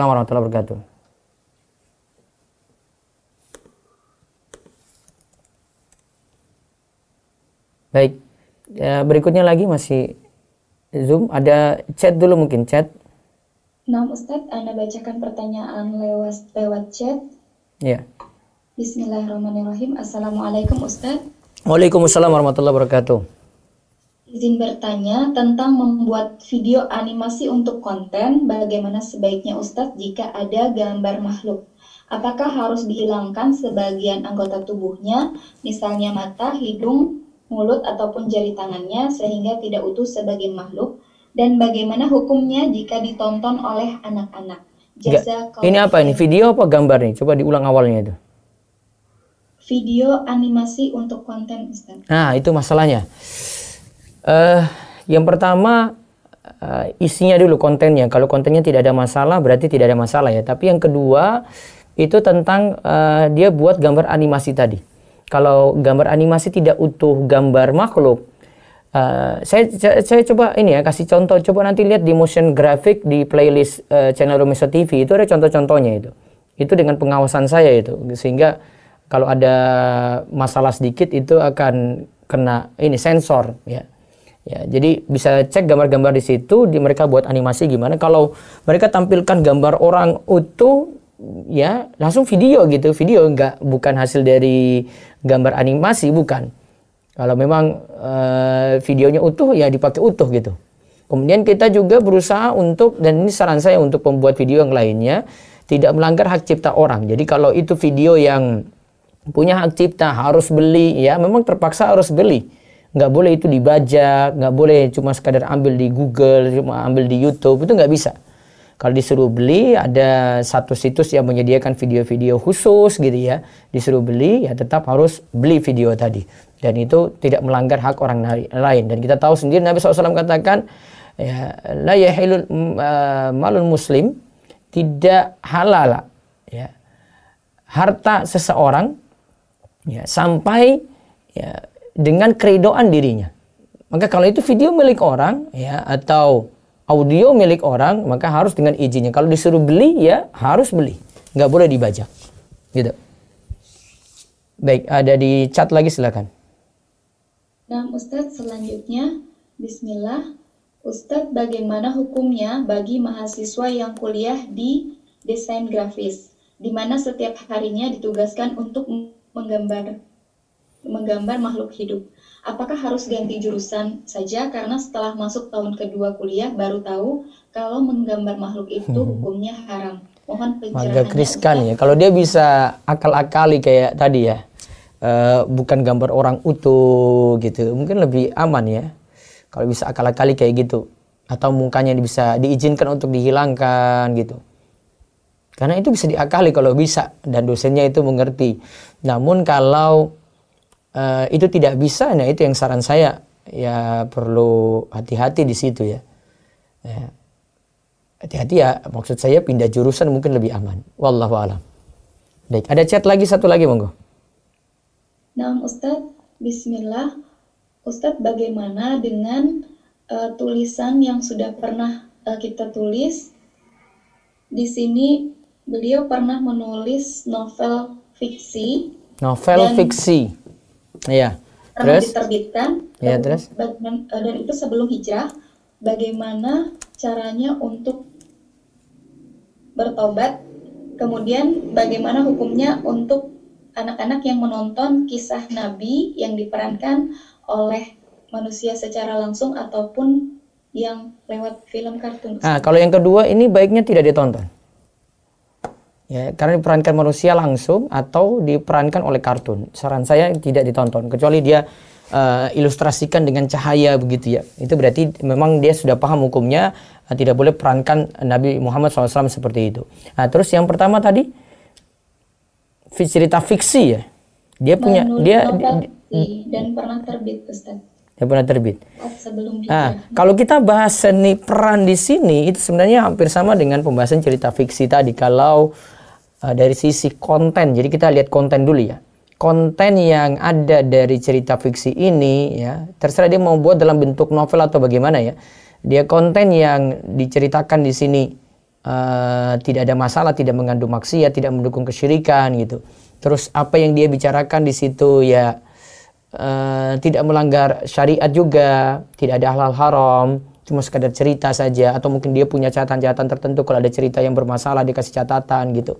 warahmatullahi wabarakatuh. Baik, ya, berikutnya lagi masih Zoom. Ada chat dulu mungkin, chat. Nah, Ustadz, Anda bacakan pertanyaan lewat chat. Ya. Bismillahirrahmanirrahim. Assalamualaikum, Ustadz. Waalaikumsalam warahmatullahi wabarakatuh. Izin bertanya tentang membuat video animasi untuk konten, bagaimana sebaiknya Ustadz jika ada gambar makhluk? Apakah harus dihilangkan sebagian anggota tubuhnya, misalnya mata, hidung, mulut, ataupun jari tangannya sehingga tidak utuh sebagai makhluk? Dan bagaimana hukumnya jika ditonton oleh anak-anak? Ini apa ini? Video apa gambar nih? Coba diulang awalnya itu. Video animasi untuk konten, Ustadz. Nah, itu masalahnya. Yang pertama isinya dulu, kontennya. Kalau kontennya tidak ada masalah berarti tidak ada masalah ya. Tapi yang kedua itu tentang dia buat gambar animasi tadi. Kalau gambar animasi tidak utuh gambar makhluk, saya coba ini ya, kasih contoh. Coba nanti lihat di motion graphic di playlist channel Rumaysho TV itu ada contoh-contohnya itu. Itu dengan pengawasan saya itu, sehingga kalau ada masalah sedikit itu akan kena ini sensor ya. Ya, jadi bisa cek gambar-gambar di situ, mereka buat animasi gimana. Kalau mereka tampilkan gambar orang utuh, ya langsung video gitu, video nggak, bukan hasil dari gambar animasi, bukan. Kalau memang videonya utuh, ya dipakai utuh gitu. Kemudian kita juga berusaha untuk, dan ini saran saya untuk pembuat video yang lainnya, tidak melanggar hak cipta orang. Jadi kalau itu video yang punya hak cipta harus beli, ya memang terpaksa harus beli. nggak boleh itu dibajak, nggak boleh cuma sekadar ambil di Google, cuma ambil di YouTube, itu nggak bisa. Kalau disuruh beli, ada satu situs yang menyediakan video-video khusus gitu ya, disuruh beli ya tetap harus beli video tadi, dan itu tidak melanggar hak orang lain. Dan kita tahu sendiri Nabi SAW katakan ya, la yahilul malul muslim, tidak halal ya harta seseorang ya, sampai ya, dengan keridhaan dirinya. Maka kalau itu video milik orang ya atau audio milik orang, maka harus dengan izinnya. Kalau disuruh beli ya harus beli, nggak boleh dibajak gitu. Baik, ada di chat lagi, silakan. Nah Ustadz, selanjutnya bismillah, Ustadz, bagaimana hukumnya bagi mahasiswa yang kuliah di desain grafis, di mana setiap harinya ditugaskan untuk menggambar makhluk hidup? Apakah harus ganti jurusan saja karena setelah masuk tahun kedua kuliah baru tahu kalau menggambar makhluk itu hukumnya haram? Mohon pencerahannya. Agak riskan ya. Kalau dia bisa akal-akali kayak tadi ya, bukan gambar orang utuh gitu, mungkin lebih aman ya. Kalau bisa akal-akali kayak gitu, atau mukanya bisa diizinkan untuk dihilangkan gitu, karena itu bisa diakali kalau bisa dan dosennya itu mengerti. Namun kalau itu tidak bisa, nah itu yang saran saya ya, perlu hati-hati di situ ya, hati-hati ya, maksud saya pindah jurusan mungkin lebih aman. Wallahu alam. Baik, ada chat lagi, satu lagi monggo. Nah Ustadz, bismillah, Ustadz, bagaimana dengan tulisan yang sudah pernah kita tulis? Di sini beliau pernah menulis novel fiksi. Novel fiksi, ya. Terus diterbitkan. Ya, terus. Dan itu sebelum hijrah. Bagaimana caranya untuk bertobat? Kemudian bagaimana hukumnya untuk anak-anak yang menonton kisah Nabi yang diperankan oleh manusia secara langsung ataupun yang lewat film kartun? Nah, kalau yang kedua ini baiknya tidak ditonton ya, karena diperankan manusia langsung atau diperankan oleh kartun. Saran saya tidak ditonton, kecuali dia ilustrasikan dengan cahaya begitu ya, itu berarti memang dia sudah paham hukumnya, tidak boleh perankan Nabi Muhammad SAW seperti itu. Nah, terus yang pertama tadi cerita fiksi ya, dia punya, dan pernah terbit, Ustaz. Ya, pernah terbit. Sebelum kalau kita bahas seni peran di sini, itu sebenarnya hampir sama dengan pembahasan cerita fiksi tadi. Kalau dari sisi konten, jadi kita lihat konten dulu ya. Konten yang ada dari cerita fiksi ini ya, terserah dia mau buat dalam bentuk novel atau bagaimana ya. Dia konten yang diceritakan di sini tidak ada masalah, tidak mengandung maksiat, tidak mendukung kesyirikan gitu. Terus apa yang dia bicarakan di situ ya, tidak melanggar syariat juga, tidak ada halal haram, cuma sekadar cerita saja. Atau mungkin dia punya catatan-catatan tertentu, kalau ada cerita yang bermasalah dikasih catatan gitu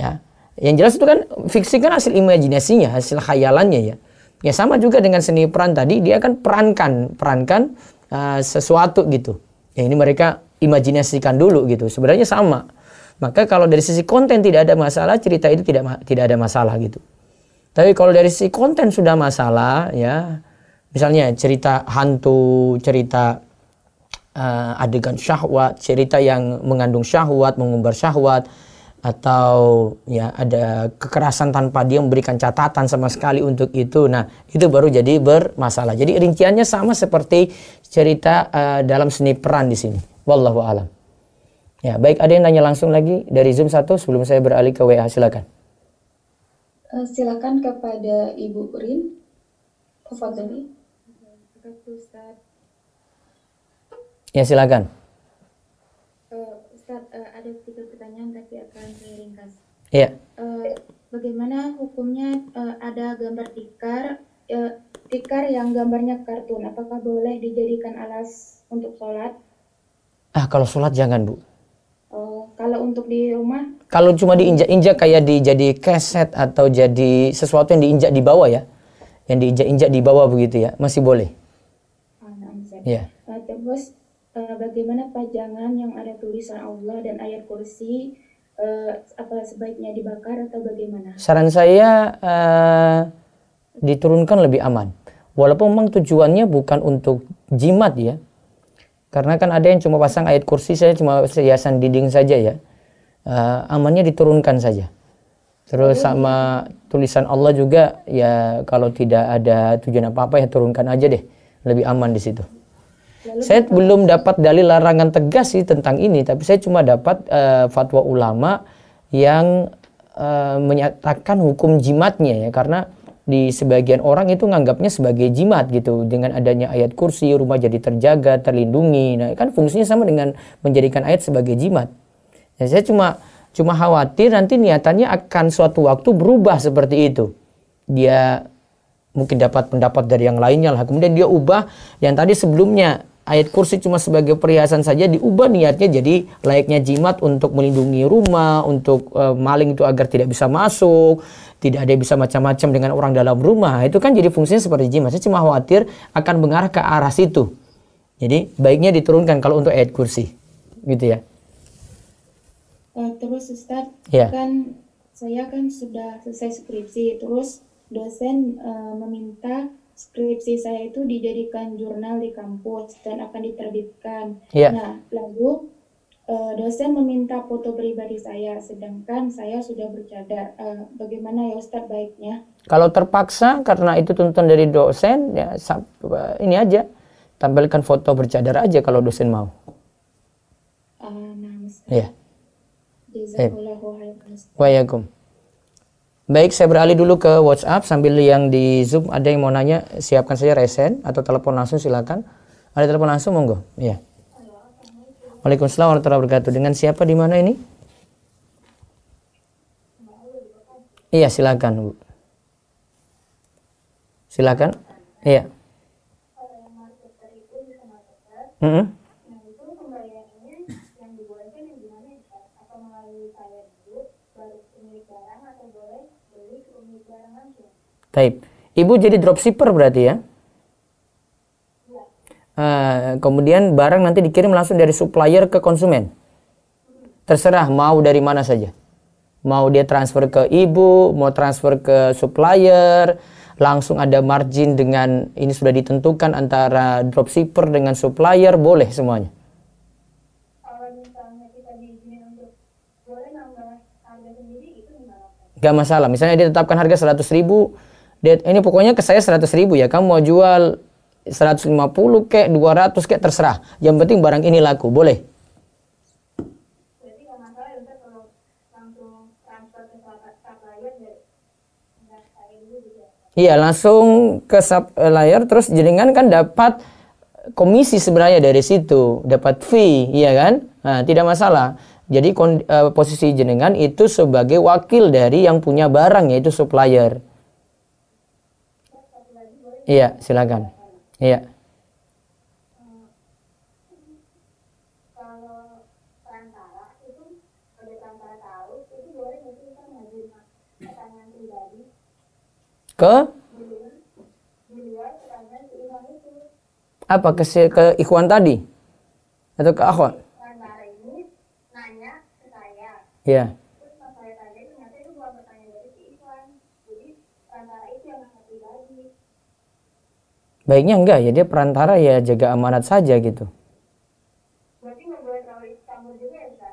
ya. Yang jelas itu kan fiksi, kan hasil imajinasinya, hasil khayalannya ya. Ya sama juga dengan seni peran tadi, dia kan perankan sesuatu gitu ya, ini mereka imajinasikan dulu gitu, sebenarnya sama. Maka kalau dari sisi konten tidak ada masalah, cerita itu tidak ada masalah gitu. Tapi kalau dari sisi konten sudah masalah ya, misalnya cerita hantu, cerita adegan syahwat, cerita yang mengandung syahwat, mengumbar syahwat, atau ya ada kekerasan tanpa dia memberikan catatan sama sekali untuk itu, nah itu baru jadi bermasalah. Jadi rinciannya sama seperti cerita dalam seni peran di sini. Wallahu alam. Ya, baik, ada yang nanya langsung lagi dari Zoom 1 sebelum saya beralih ke WA, silakan. Silakan kepada Ibu Urin. Tafadhali. Ya, silakan. Ustaz, ada 3 pertanyaan tapi akan saya ringkas. Iya. Bagaimana hukumnya ada gambar tikar yang gambarnya kartun? Apakah boleh dijadikan alas untuk sholat? Kalau sholat jangan, Bu. Oh, kalau untuk di rumah? Kalau cuma diinjak-injak kayak jadi keset atau jadi sesuatu yang diinjak di bawah ya, yang diinjak-injak di bawah begitu ya, masih boleh. Ya. Terus bagaimana pajangan yang ada tulisan Allah dan ayat kursi, apa sebaiknya dibakar atau bagaimana? Saran saya diturunkan lebih aman. Walaupun memang tujuannya bukan untuk jimat ya. Karena kan ada yang cuma pasang ayat kursi, saya cuma hiasan dinding saja ya. Amannya diturunkan saja. Terus sama tulisan Allah juga ya, kalau tidak ada tujuan apa-apa ya turunkan aja deh. Lebih aman di situ. Lalu saya belum dapat dalil larangan tegas sih tentang ini, tapi saya cuma dapat fatwa ulama yang menyatakan hukum jimatnya ya, karena di sebagian orang itu nganggapnya sebagai jimat gitu, dengan adanya ayat kursi rumah jadi terjaga, terlindungi. Nah, kan fungsinya sama dengan menjadikan ayat sebagai jimat. Nah, saya cuma khawatir nanti niatannya akan suatu waktu berubah seperti itu. Dia mungkin dapat pendapat dari yang lainnya lah, kemudian dia ubah yang tadi sebelumnya ayat kursi cuma sebagai perhiasan saja, diubah niatnya jadi layaknya jimat untuk melindungi rumah, untuk maling itu agar tidak bisa masuk, tidak ada yang bisa macam-macam dengan orang dalam rumah. Itu kan jadi fungsinya seperti jimat. Saya cuma khawatir akan mengarah ke arah situ. Jadi baiknya diturunkan kalau untuk ayat kursi, gitu ya. Terus Ustaz, ya. Kan saya kan sudah selesai skripsi, terus dosen meminta skripsi saya itu dijadikan jurnal di kampus dan akan diterbitkan. Yeah. Nah, lalu dosen meminta foto pribadi saya, sedangkan saya sudah bercadar. Bagaimana ya Ustadz baiknya? Kalau terpaksa karena itu tuntutan dari dosen, ya ini aja, tampilkan foto bercadar aja kalau dosen mau. Nah, Ustadz. Yeah. Jazakallahu khairan. Waalaikumsalam. Baik, saya beralih dulu ke WhatsApp sambil yang di Zoom ada yang mau nanya, siapkan saja resen atau telepon langsung silakan. Ada telepon langsung monggo. Iya. Waalaikumsalam warahmatullahi wabarakatuh. Dengan siapa di mana ini? Iya, silakan Bu. Silakan. Iya. Taib. Ibu jadi dropshipper berarti ya? Ya. Kemudian barang nanti dikirim langsung dari supplier ke konsumen. Terserah mau dari mana saja. Mau dia transfer ke ibu, mau transfer ke supplier, langsung ada margin dengan ini sudah ditentukan antara dropshipper dengan supplier, boleh semuanya. Kalau misalnya kita diizinin untuk boleh nambah harga sendiri itu gimana? Gak masalah. Misalnya dia tetapkan harga 100.000. Ini pokoknya ke saya 100.000 ya, kamu mau jual 150 kek, 200 kek, terserah. Yang penting barang ini laku, boleh. Jadi kalau masalah itu kalau langsung transfer ke supplier dari ini juga. Iya, langsung ke supplier terus jenengan kan dapat komisi sebenarnya dari situ, dapat fee, iya kan? Nah, tidak masalah. Jadi posisi jenengan itu sebagai wakil dari yang punya barang yaitu supplier. Iya, silakan. Iya. Kalau perantara itu ada perantara tahu itu boleh mungkin kan ngajuin pertanyaan pribadi ke apa ke ikhwan tadi atau ke akhwan? Perantara ini nanya ke saya. Iya. Baiknya enggak ya, dia perantara ya, jaga amanat saja gitu. Berarti nggak boleh terlalu campur juga ya, Ustaz?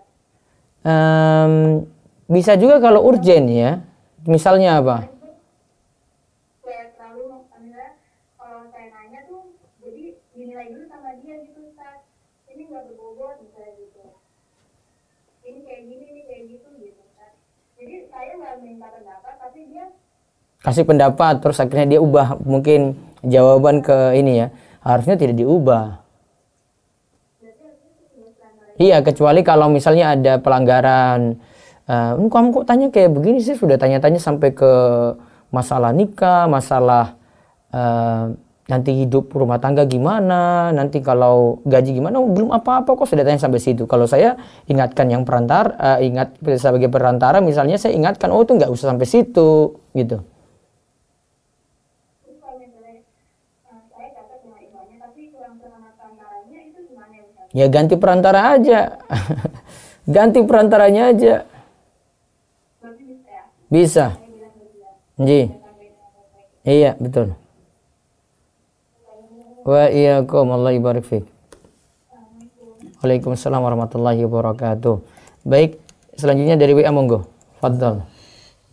Bisa juga kalau urgen ya. Misalnya apa? Kayak terlalu, misalnya kalau saya nanya tuh, jadi dinilai dulu sama dia gitu, Ustaz. Ini nggak berbobot, misalnya gitu. Ini kayak gini, ini kayak gitu, gitu, Ustaz. Jadi saya nggak minta pendapat, tapi dia kasih pendapat, terus akhirnya dia ubah mungkin jawaban ke ini ya, harusnya tidak diubah. Iya, kecuali kalau misalnya ada pelanggaran. Kamu kok tanya kayak begini sih, sudah tanya-tanya sampai ke masalah nikah, masalah nanti hidup rumah tangga gimana, nanti kalau gaji gimana, belum apa-apa kok sudah tanya sampai situ. Kalau saya ingatkan yang perantara, ingat sebagai perantara misalnya saya ingatkan, oh itu nggak usah sampai situ gitu. Ya ganti perantara aja, ganti perantaranya aja. Bisa. Ji. Iya betul. wa iyyakum. Allah ibarik fiik. Waalaikumsalam warahmatullahi wabarakatuh. Baik, selanjutnya dari WA monggo. Fadhal.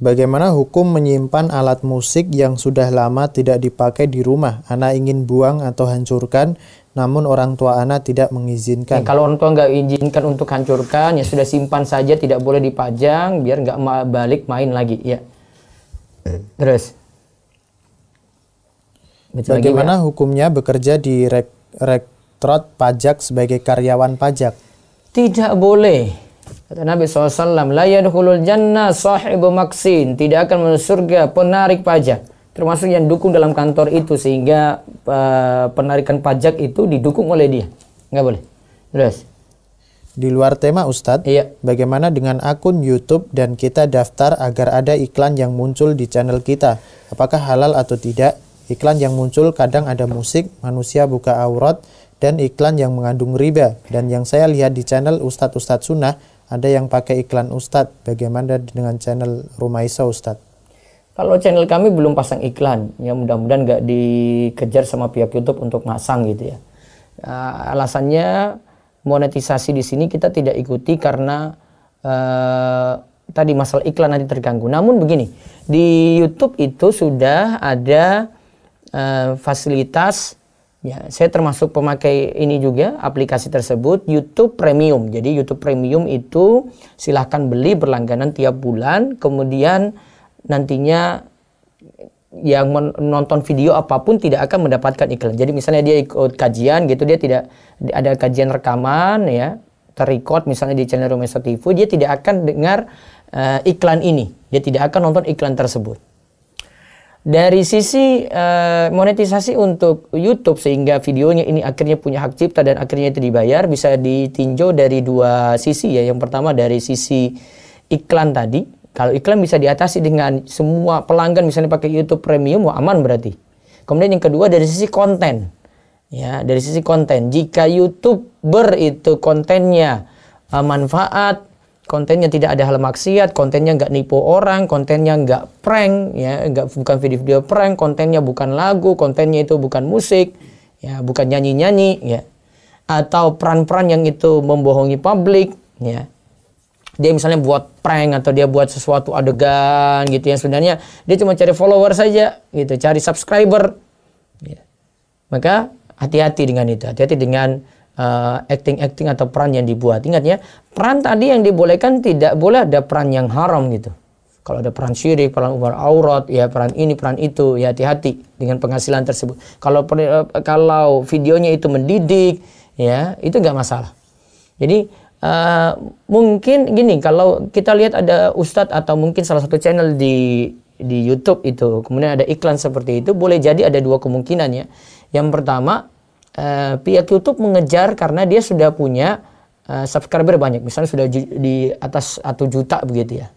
Bagaimana hukum menyimpan alat musik yang sudah lama tidak dipakai di rumah? Anak ingin buang atau hancurkan, namun orang tua anak tidak mengizinkan. Kalau orang tua nggak izinkan untuk hancurkan, ya sudah simpan saja, tidak boleh dipajang, biar nggak balik main lagi. Ya. Terus. Betul. Bagaimana hukumnya bekerja di rektorat pajak sebagai karyawan pajak? Tidak boleh. Kata Nabi SAW, la yadkhulul jannah sahibu maksin, tidak akan masuk surga penarik pajak, termasuk yang dukung dalam kantor itu, sehingga penarikan pajak itu didukung oleh dia. Nggak boleh. Terus. Di luar tema Ustadz, iya. Bagaimana dengan akun YouTube dan kita daftar agar ada iklan yang muncul di channel kita? Apakah halal atau tidak? Iklan yang muncul kadang ada musik, manusia buka aurat, dan iklan yang mengandung riba. Dan yang saya lihat di channel Ustadz-Ustadz Sunnah, ada yang pakai iklan Ustadz. Bagaimana dengan channel Rumaysho, Ustadz? Kalau channel kami belum pasang iklan, ya mudah-mudahan nggak dikejar sama pihak YouTube untuk masang gitu ya. Alasannya monetisasi di sini kita tidak ikuti karena tadi masalah iklan nanti terganggu. Namun begini, di YouTube itu sudah ada fasilitas. Ya, saya termasuk pemakai ini juga, aplikasi tersebut, YouTube Premium. Jadi YouTube Premium itu silahkan beli berlangganan tiap bulan, kemudian nantinya yang menonton video apapun tidak akan mendapatkan iklan. Jadi misalnya dia ikut kajian gitu, dia tidak ada kajian rekaman ya, terrecord misalnya di channel Rumaysho TV, dia tidak akan dengar iklan ini, dia tidak akan nonton iklan tersebut. Dari sisi monetisasi untuk YouTube sehingga videonya ini akhirnya punya hak cipta dan akhirnya itu dibayar, bisa ditinjau dari dua sisi ya. Yang pertama dari sisi iklan tadi, kalau iklan bisa diatasi dengan semua pelanggan misalnya pakai YouTube Premium, wah aman berarti. Kemudian yang kedua dari sisi konten, ya dari sisi konten. Jika YouTuber itu kontennya manfaat, kontennya tidak ada hal maksiat, kontennya nggak nipu orang, kontennya nggak prank, ya nggak bukan video-video prank, kontennya bukan lagu, kontennya itu bukan musik, ya bukan nyanyi-nyanyi, ya atau peran-peran yang itu membohongi publik, ya dia misalnya buat prank atau dia buat sesuatu adegan gitu yang sebenarnya dia cuma cari follower saja, gitu, cari subscriber, ya. Maka hati-hati dengan itu, hati-hati dengan acting-acting atau peran yang dibuat. Ingat ya, peran tadi yang dibolehkan, tidak boleh ada peran yang haram gitu. Kalau ada peran syirik, peran ubar aurat, ya peran ini, peran itu, ya hati-hati dengan penghasilan tersebut. Kalau videonya itu mendidik, ya itu nggak masalah. Jadi mungkin gini, kalau kita lihat ada ustadz atau mungkin salah satu channel di YouTube itu, kemudian ada iklan seperti itu, boleh jadi ada dua kemungkinan ya. Yang pertama, pihak YouTube mengejar karena dia sudah punya subscriber banyak, misalnya sudah di atas 1 juta begitu ya.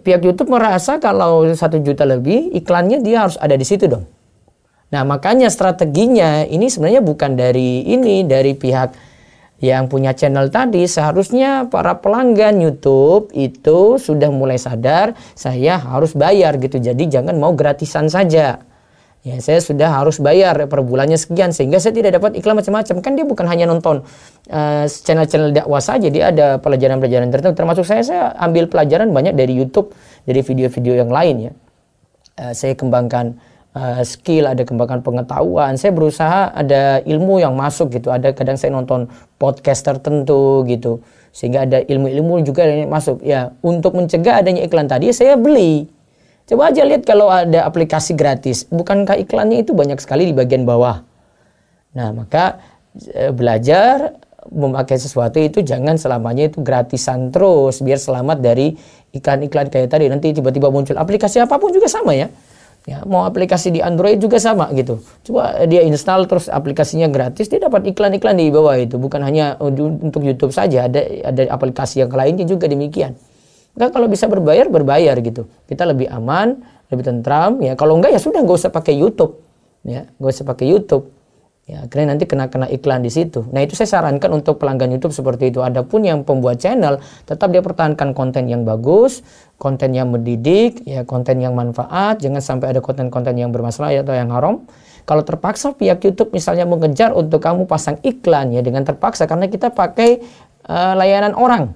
Pihak YouTube merasa kalau 1 juta lebih iklannya dia harus ada di situ dong. Nah, makanya strateginya ini sebenarnya bukan dari pihak yang punya channel tadi. Seharusnya para pelanggan YouTube itu sudah mulai sadar, saya harus bayar gitu. Jadi jangan mau gratisan saja. Ya, saya sudah harus bayar per bulannya sekian sehingga saya tidak dapat iklan macam-macam. Kan dia bukan hanya nonton channel-channel dakwah saja, dia ada pelajaran-pelajaran tertentu. Termasuk saya ambil pelajaran banyak dari YouTube, dari video-video yang lain ya. Saya kembangkan skill, ada kembangkan pengetahuan. Saya berusaha ada ilmu yang masuk gitu. Ada kadang saya nonton podcast tertentu gitu. Sehingga ada ilmu-ilmu juga yang masuk. Ya, untuk mencegah adanya iklan tadi saya beli. Coba aja lihat kalau ada aplikasi gratis, bukankah iklannya itu banyak sekali di bagian bawah? Nah, maka belajar memakai sesuatu itu jangan selamanya itu gratisan terus, biar selamat dari iklan-iklan kayak tadi. Nanti tiba-tiba muncul aplikasi apapun juga sama ya. Ya, mau aplikasi di Android juga sama gitu. Coba dia install terus aplikasinya gratis, dia dapat iklan-iklan di bawah itu. Bukan hanya untuk YouTube saja, ada aplikasi yang lainnya juga demikian. Enggak, kalau bisa berbayar gitu. Kita lebih aman, lebih tentram. Ya, kalau enggak ya sudah nggak usah pakai YouTube. Ya, nggak usah pakai YouTube. Ya, akhirnya nanti kena iklan di situ. Nah, itu saya sarankan untuk pelanggan YouTube seperti itu. Adapun yang pembuat channel, tetap dia pertahankan konten yang bagus, konten yang mendidik, ya konten yang manfaat. Jangan sampai ada konten-konten yang bermasalah atau yang haram. Kalau terpaksa pihak YouTube misalnya mengejar untuk kamu pasang iklan ya dengan terpaksa karena kita pakai layanan orang.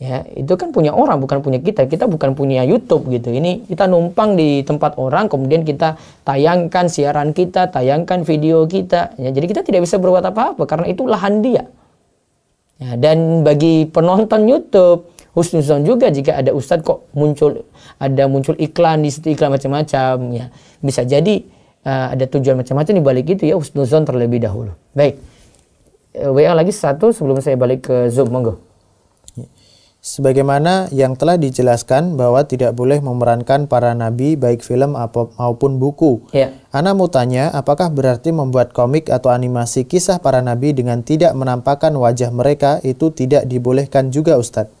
Ya, itu kan punya orang, bukan punya kita. Kita bukan punya YouTube gitu. Ini kita numpang di tempat orang, kemudian kita tayangkan siaran kita, tayangkan video kita. Ya, jadi kita tidak bisa berbuat apa-apa karena itu lahan dia. Ya, dan bagi penonton YouTube, husnuzon juga jika ada ustadz kok muncul iklan di situ, iklan macam-macam. Ya, bisa jadi ada tujuan macam-macam di balik itu ya, husnuzon terlebih dahulu. Baik, WA lagi satu sebelum saya balik ke Zoom, monggo. Sebagaimana yang telah dijelaskan bahwa tidak boleh memerankan para nabi baik film maupun buku. Ya. Ana mau tanya, apakah berarti membuat komik atau animasi kisah para nabi dengan tidak menampakkan wajah mereka itu tidak dibolehkan juga, Ustadz?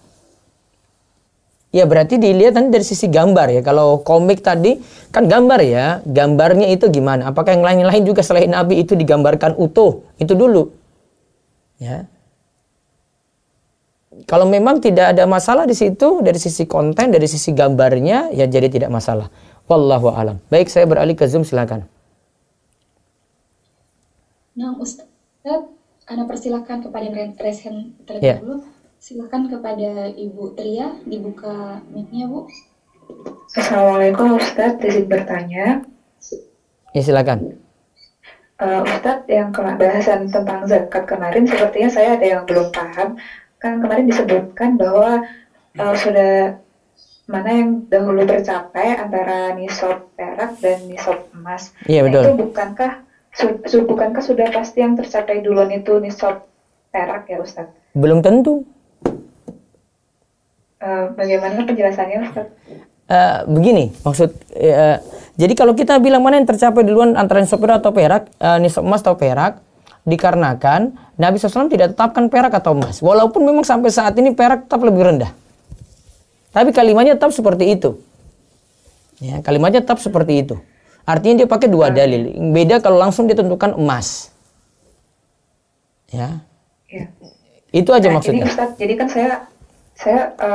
Ya berarti dilihat nanti dari sisi gambar ya. Kalau komik tadi kan gambar ya, gambarnya itu gimana? Apakah yang lain-lain juga selain nabi itu digambarkan utuh? Itu dulu. Ya. Kalau memang tidak ada masalah di situ dari sisi konten, dari sisi gambarnya ya jadi tidak masalah. Wallahu a'lam. Baik, saya beralih ke Zoom, silakan. Nah, Ustaz, Anda persilakan kepada raise hand terlebih dahulu. Silakan kepada Ibu Tria, dibuka mic-nya, Bu. Assalamualaikum Ustaz, izin bertanya. Ya, silakan. Ustaz, yang bahasan tentang zakat kemarin sepertinya saya ada yang belum paham. Kan kemarin disebutkan bahwa sudah mana yang dahulu tercapai antara nisab perak dan nisab emas. Iya, betul. Nah, itu bukankah sudah pasti yang tercapai duluan itu nisab perak ya Ustaz? Belum tentu. Bagaimana penjelasannya Ustaz? Begini, maksud jadi kalau kita bilang mana yang tercapai duluan antara nisab perak atau perak, nisab emas atau perak, dikarenakan Nabi SAW tidak tetapkan perak atau emas. Walaupun memang sampai saat ini perak tetap lebih rendah, tapi kalimatnya tetap seperti itu. Ya, kalimatnya tetap seperti itu. Artinya dia pakai dua dalil. Beda kalau langsung ditentukan emas. Ya, ya. Itu aja maksudnya. Ini Ustaz, jadi kan saya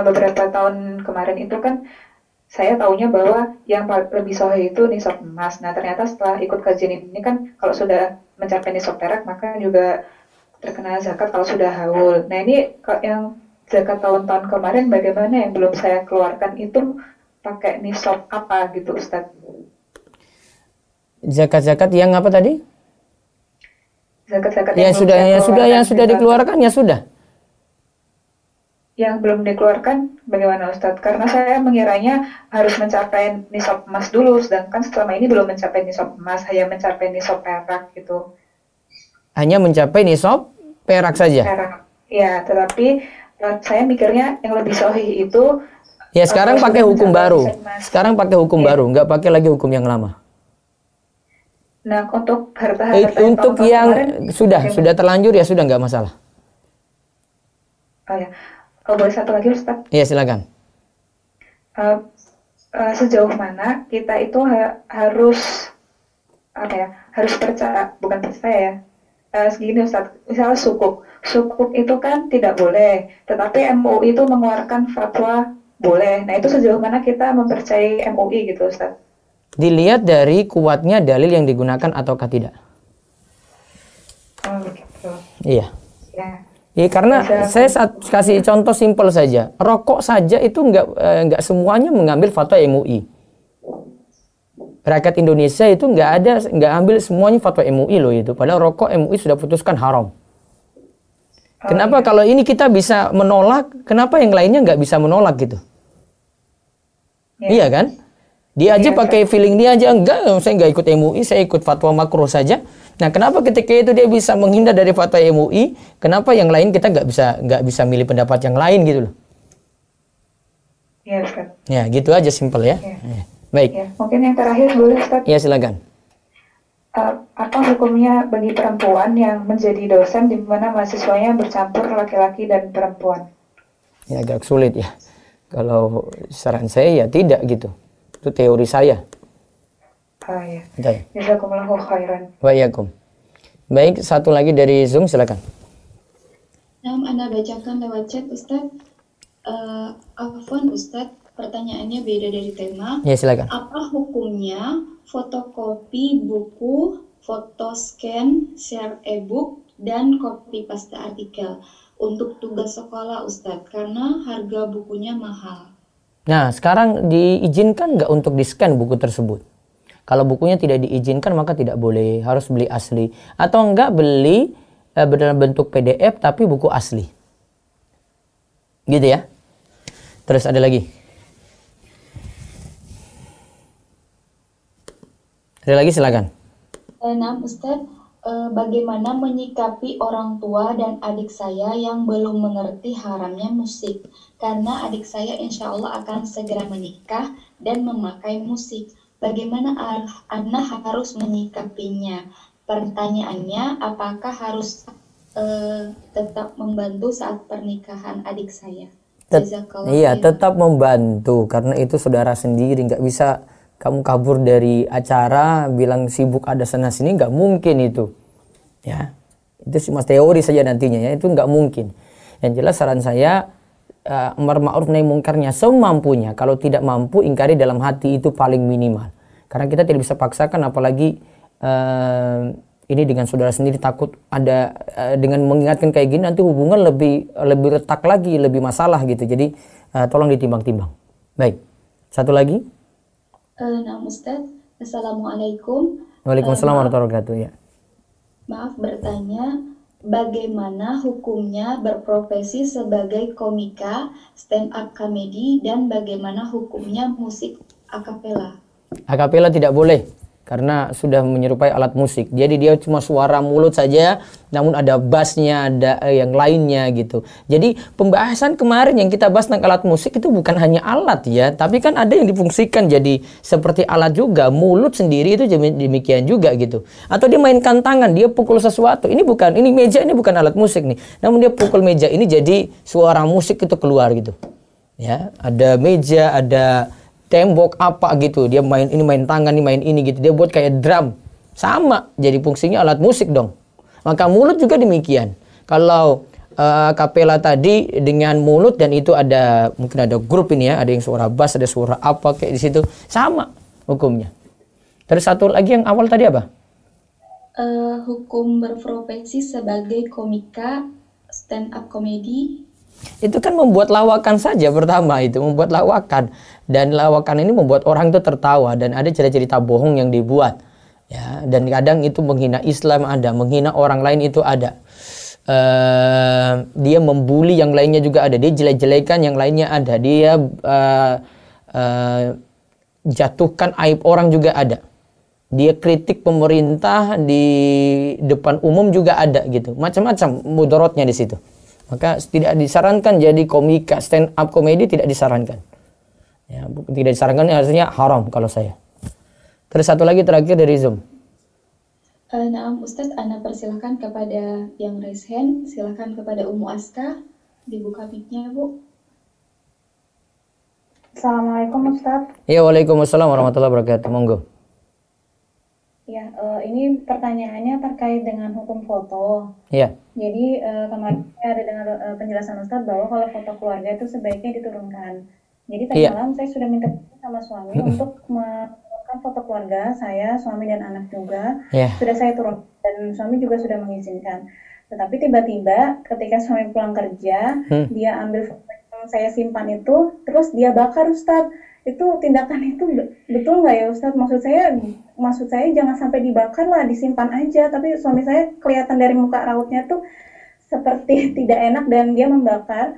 beberapa tahun kemarin itu kan saya taunya bahwa yang lebih sahih itu nisab emas. Nah ternyata setelah ikut kajian ini kan kalau sudah mencapai nisab perak maka juga terkena zakat kalau sudah haul. Nah ini yang zakat tahun-tahun kemarin bagaimana yang belum saya keluarkan itu pakai nisab apa gitu Ustadz? Zakat-zakat yang apa tadi? Zakat-zakat yang sudah dikeluarkan ya sudah. Yang belum dikeluarkan bagaimana Ustadz? Karena saya mengiranya harus mencapai nisab emas dulu, sedangkan selama ini belum mencapai nisab emas, hanya mencapai nisab perak gitu. Hanya mencapai nisab perak saja? Perak, ya. Tetapi saya mikirnya yang lebih sahih itu... Ya sekarang pakai hukum baru. Sekarang pakai hukum baru, nggak pakai lagi hukum yang lama. Nah untuk harta-harta... Untuk yang kemarin, sudah terlanjur ya sudah nggak masalah. Oh ya. Kalau boleh satu lagi Ustaz? Iya silakan. Sejauh mana kita itu harus apa ya? Harus percaya, bukan percaya ya. Segini Ustaz, misalnya sukuk. Sukuk itu kan tidak boleh, tetapi MUI itu mengeluarkan fatwa boleh. Nah itu sejauh mana kita mempercayai MUI gitu Ustaz? Dilihat dari kuatnya dalil yang digunakan ataukah tidak. Oh gitu. Iya. Ya. Ya karena saya kasih contoh simpel saja, rokok saja itu nggak semuanya mengambil fatwa MUI. Rakyat Indonesia itu nggak ambil semuanya fatwa MUI loh itu. Padahal rokok MUI sudah putuskan haram. Kenapa kalau ini kita bisa menolak, kenapa yang lainnya nggak bisa menolak gitu? Iya kan? Dia aja pakai feeling dia aja, enggak, saya nggak ikut MUI, saya ikut fatwa makruh saja. Nah, kenapa ketika itu dia bisa menghindar dari fatwa MUI? Kenapa yang lain kita nggak bisa milih pendapat yang lain gitu loh? Iya, Ustaz. Ya, gitu aja simpel ya. Ya. Baik. Ya. Mungkin yang terakhir boleh Ustaz? Iya, silakan. Apa hukumnya bagi perempuan yang menjadi dosen di mana mahasiswanya bercampur laki-laki dan perempuan? Ya, agak sulit ya. Kalau saran saya ya tidak gitu. Itu teori saya. Ah, ya. Jazakumullahu khairan. Wa'alaikum. Baik, satu lagi dari Zoom, silakan. Anda bacakan lewat chat, Ustaz. Afwan, Ustaz, pertanyaannya beda dari tema. Ya, silakan. Apa hukumnya fotokopi buku foto scan, share e-book, dan copy paste artikel untuk tugas sekolah Ustadz, karena harga bukunya mahal. Nah, sekarang diizinkan nggak untuk di-scan buku tersebut? Kalau bukunya tidak diizinkan maka tidak boleh, harus beli asli. Atau enggak beli dalam bentuk PDF tapi buku asli. Gitu ya. Terus ada lagi. Ada lagi, silakan. Nah, Ustaz, bagaimana menyikapi orang tua dan adik saya yang belum mengerti haramnya musik? Karena adik saya insya Allah akan segera menikah dan memakai musik. Bagaimana anak harus menyikapinya? Pertanyaannya, apakah harus tetap membantu saat pernikahan adik saya? Iya, tetap membantu, karena itu saudara sendiri, nggak bisa kamu kabur dari acara bilang sibuk ada sana sini, nggak mungkin itu. Ya, itu cuma teori saja nantinya ya, itu nggak mungkin. Yang jelas saran saya, amar ma'ruf nahi mungkarnya semampunya. Kalau tidak mampu, ingkari dalam hati, itu paling minimal. Karena kita tidak bisa paksakan, apalagi ini dengan saudara sendiri, takut ada dengan mengingatkan kayak gini nanti hubungan lebih retak lagi, lebih masalah gitu. Jadi tolong ditimbang-timbang. Baik, satu lagi. Nah, Ustaz, assalamualaikum. Waalaikumsalam warahmatullahi wabarakatuh. Ya. Maaf bertanya. Bagaimana hukumnya berprofesi sebagai komika, stand up comedy, dan bagaimana hukumnya musik akapela? Akapela tidak boleh, karena sudah menyerupai alat musik. Jadi dia cuma suara mulut saja, namun ada bassnya, ada yang lainnya gitu. Jadi pembahasan kemarin yang kita bahas tentang alat musik itu bukan hanya alat ya, tapi kan ada yang difungsikan jadi seperti alat juga. Mulut sendiri itu demikian juga gitu. Atau dia mainkan tangan, dia pukul sesuatu. Ini meja, ini bukan alat musik nih. Namun dia pukul meja ini jadi suara musik itu keluar gitu. Ya, ada meja, ada tembok apa gitu, dia main tangan, ini main ini gitu, dia buat kayak drum, sama, jadi fungsinya alat musik dong. Maka mulut juga demikian. Kalau kapela tadi dengan mulut, dan itu ada mungkin ada grup ini ya, ada yang suara bass, ada suara apa kayak di situ, sama hukumnya. Terus satu lagi yang awal tadi apa? Hukum berprofesi sebagai komika, stand up comedy. Itu kan membuat lawakan saja, pertama itu membuat lawakan, dan lawakan ini membuat orang itu tertawa, dan ada cerita-cerita bohong yang dibuat ya, dan kadang itu menghina Islam ada, menghina orang lain itu ada, dia membuli yang lainnya juga ada, dia jelek-jelekan yang lainnya ada, dia jatuhkan aib orang juga ada, dia kritik pemerintah di depan umum juga ada gitu, macam-macam mudaratnya di situ. Maka tidak disarankan jadi komika, stand up komedi tidak disarankan. Ya, tidak disarankan artinya haram kalau saya. Terus satu lagi terakhir dari Zoom. Naam Ustaz, ana persilahkan kepada yang raise hand, silahkan kepada Ummu Aska, dibuka mic-nya Bu. Assalamualaikum Ustaz. Ya, waalaikumsalam warahmatullahi wabarakatuh. Monggo. Ya, ini pertanyaannya terkait dengan hukum foto. Iya. Jadi kemarin ada dengar penjelasan Ustadz bahwa kalau foto keluarga itu sebaiknya diturunkan. Jadi tadi malam saya sudah minta sama suami untuk menurunkan foto keluarga saya, suami dan anak juga. Sudah saya turun dan suami juga sudah mengizinkan. Tetapi tiba-tiba ketika suami pulang kerja, dia ambil foto yang saya simpan itu, terus dia bakar Ustadz. Itu tindakan itu betul nggak ya Ustadz? Maksud saya jangan sampai dibakar lah, disimpan aja. Tapi suami saya kelihatan dari muka rautnya tuh seperti tidak enak dan dia membakar.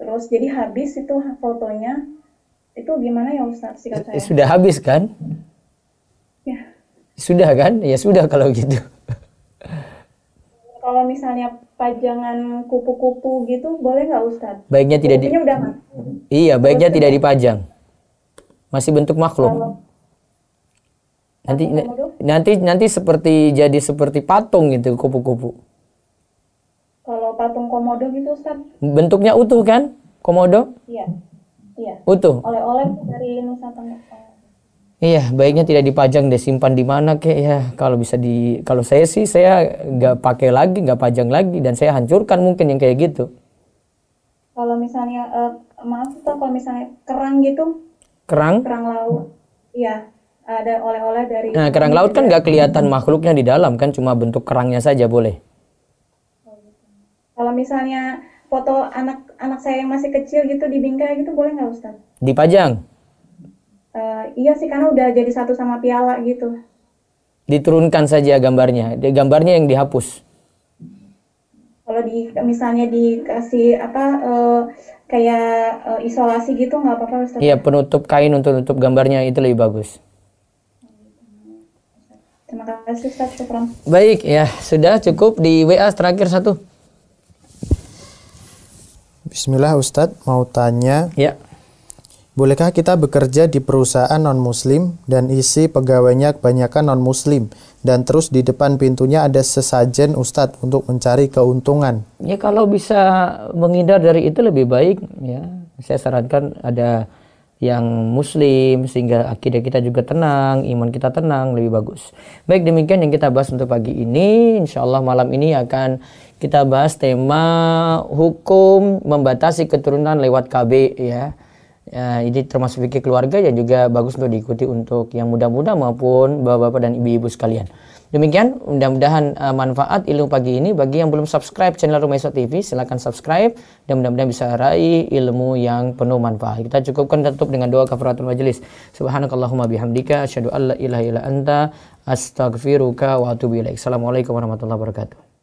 Terus jadi habis itu fotonya. Itu gimana ya Ustadz sikap saya? Sudah habis kan? Ya. Sudah kan? Ya sudah kalau gitu. Kalau misalnya pajangan kupu-kupu gitu boleh nggak Ustadz? Baiknya tidak di... Iya, baiknya tidak dipajang. Masih bentuk makhluk. Nanti seperti patung gitu, kupu-kupu. Kalau patung komodo gitu Ustaz. Bentuknya utuh kan? Komodo? Iya. Iya. Utuh. Oleh-oleh dari Nusa Tenggara. Iya, baiknya tidak dipajang, disimpan di mana kek ya. Kalau bisa kalau saya sih saya nggak pakai lagi, nggak pajang lagi, dan saya hancurkan mungkin yang kayak gitu. Kalau misalnya maaf Ustaz, kalau misalnya kerang gitu. Kerang laut, iya. ada oleh-oleh dari. Nah, kerang laut kan nggak kelihatan makhluknya di dalam kan, cuma bentuk kerangnya saja boleh. Kalau misalnya foto anak saya yang masih kecil gitu di bingkai gitu boleh nggak Ustaz? Dipajang? Iya sih, karena udah jadi satu sama piala gitu. Diturunkan saja gambarnya, gambarnya yang dihapus. Kalau misalnya dikasih apa kayak isolasi gitu nggak apa-apa Ustaz? Iya, penutup kain untuk tutup gambarnya itu lebih bagus. Terima kasih Ustaz. Baik ya, sudah cukup di WA terakhir satu. Bismillah Ustaz, mau tanya. Ya. Bolehkah kita bekerja di perusahaan non-muslim dan isi pegawainya kebanyakan non-muslim dan terus di depan pintunya ada sesajen Ustadz untuk mencari keuntungan? Ya, kalau bisa menghindar dari itu lebih baik ya. Saya sarankan ada yang muslim sehingga akidah kita juga tenang, iman kita tenang, lebih bagus. Baik, demikian yang kita bahas untuk pagi ini. Insya Allah malam ini akan kita bahas tema hukum membatasi keturunan lewat KB ya. Ya, ini termasuk fikih keluarga yang juga bagus untuk diikuti untuk yang muda-muda maupun bapak-bapak dan ibu-ibu sekalian. Demikian, mudah-mudahan manfaat ilmu pagi ini. Bagi yang belum subscribe channel Rumaysho TV, silahkan subscribe dan mudah-mudahan bisa raih ilmu yang penuh manfaat. Kita cukupkan, tutup dengan doa kafaratul majelis. Subhanakallahumma bihamdika asyhadu an la ilaha illa anta astaghfiruka wa atubu ilaik. Assalamualaikum warahmatullahi wabarakatuh.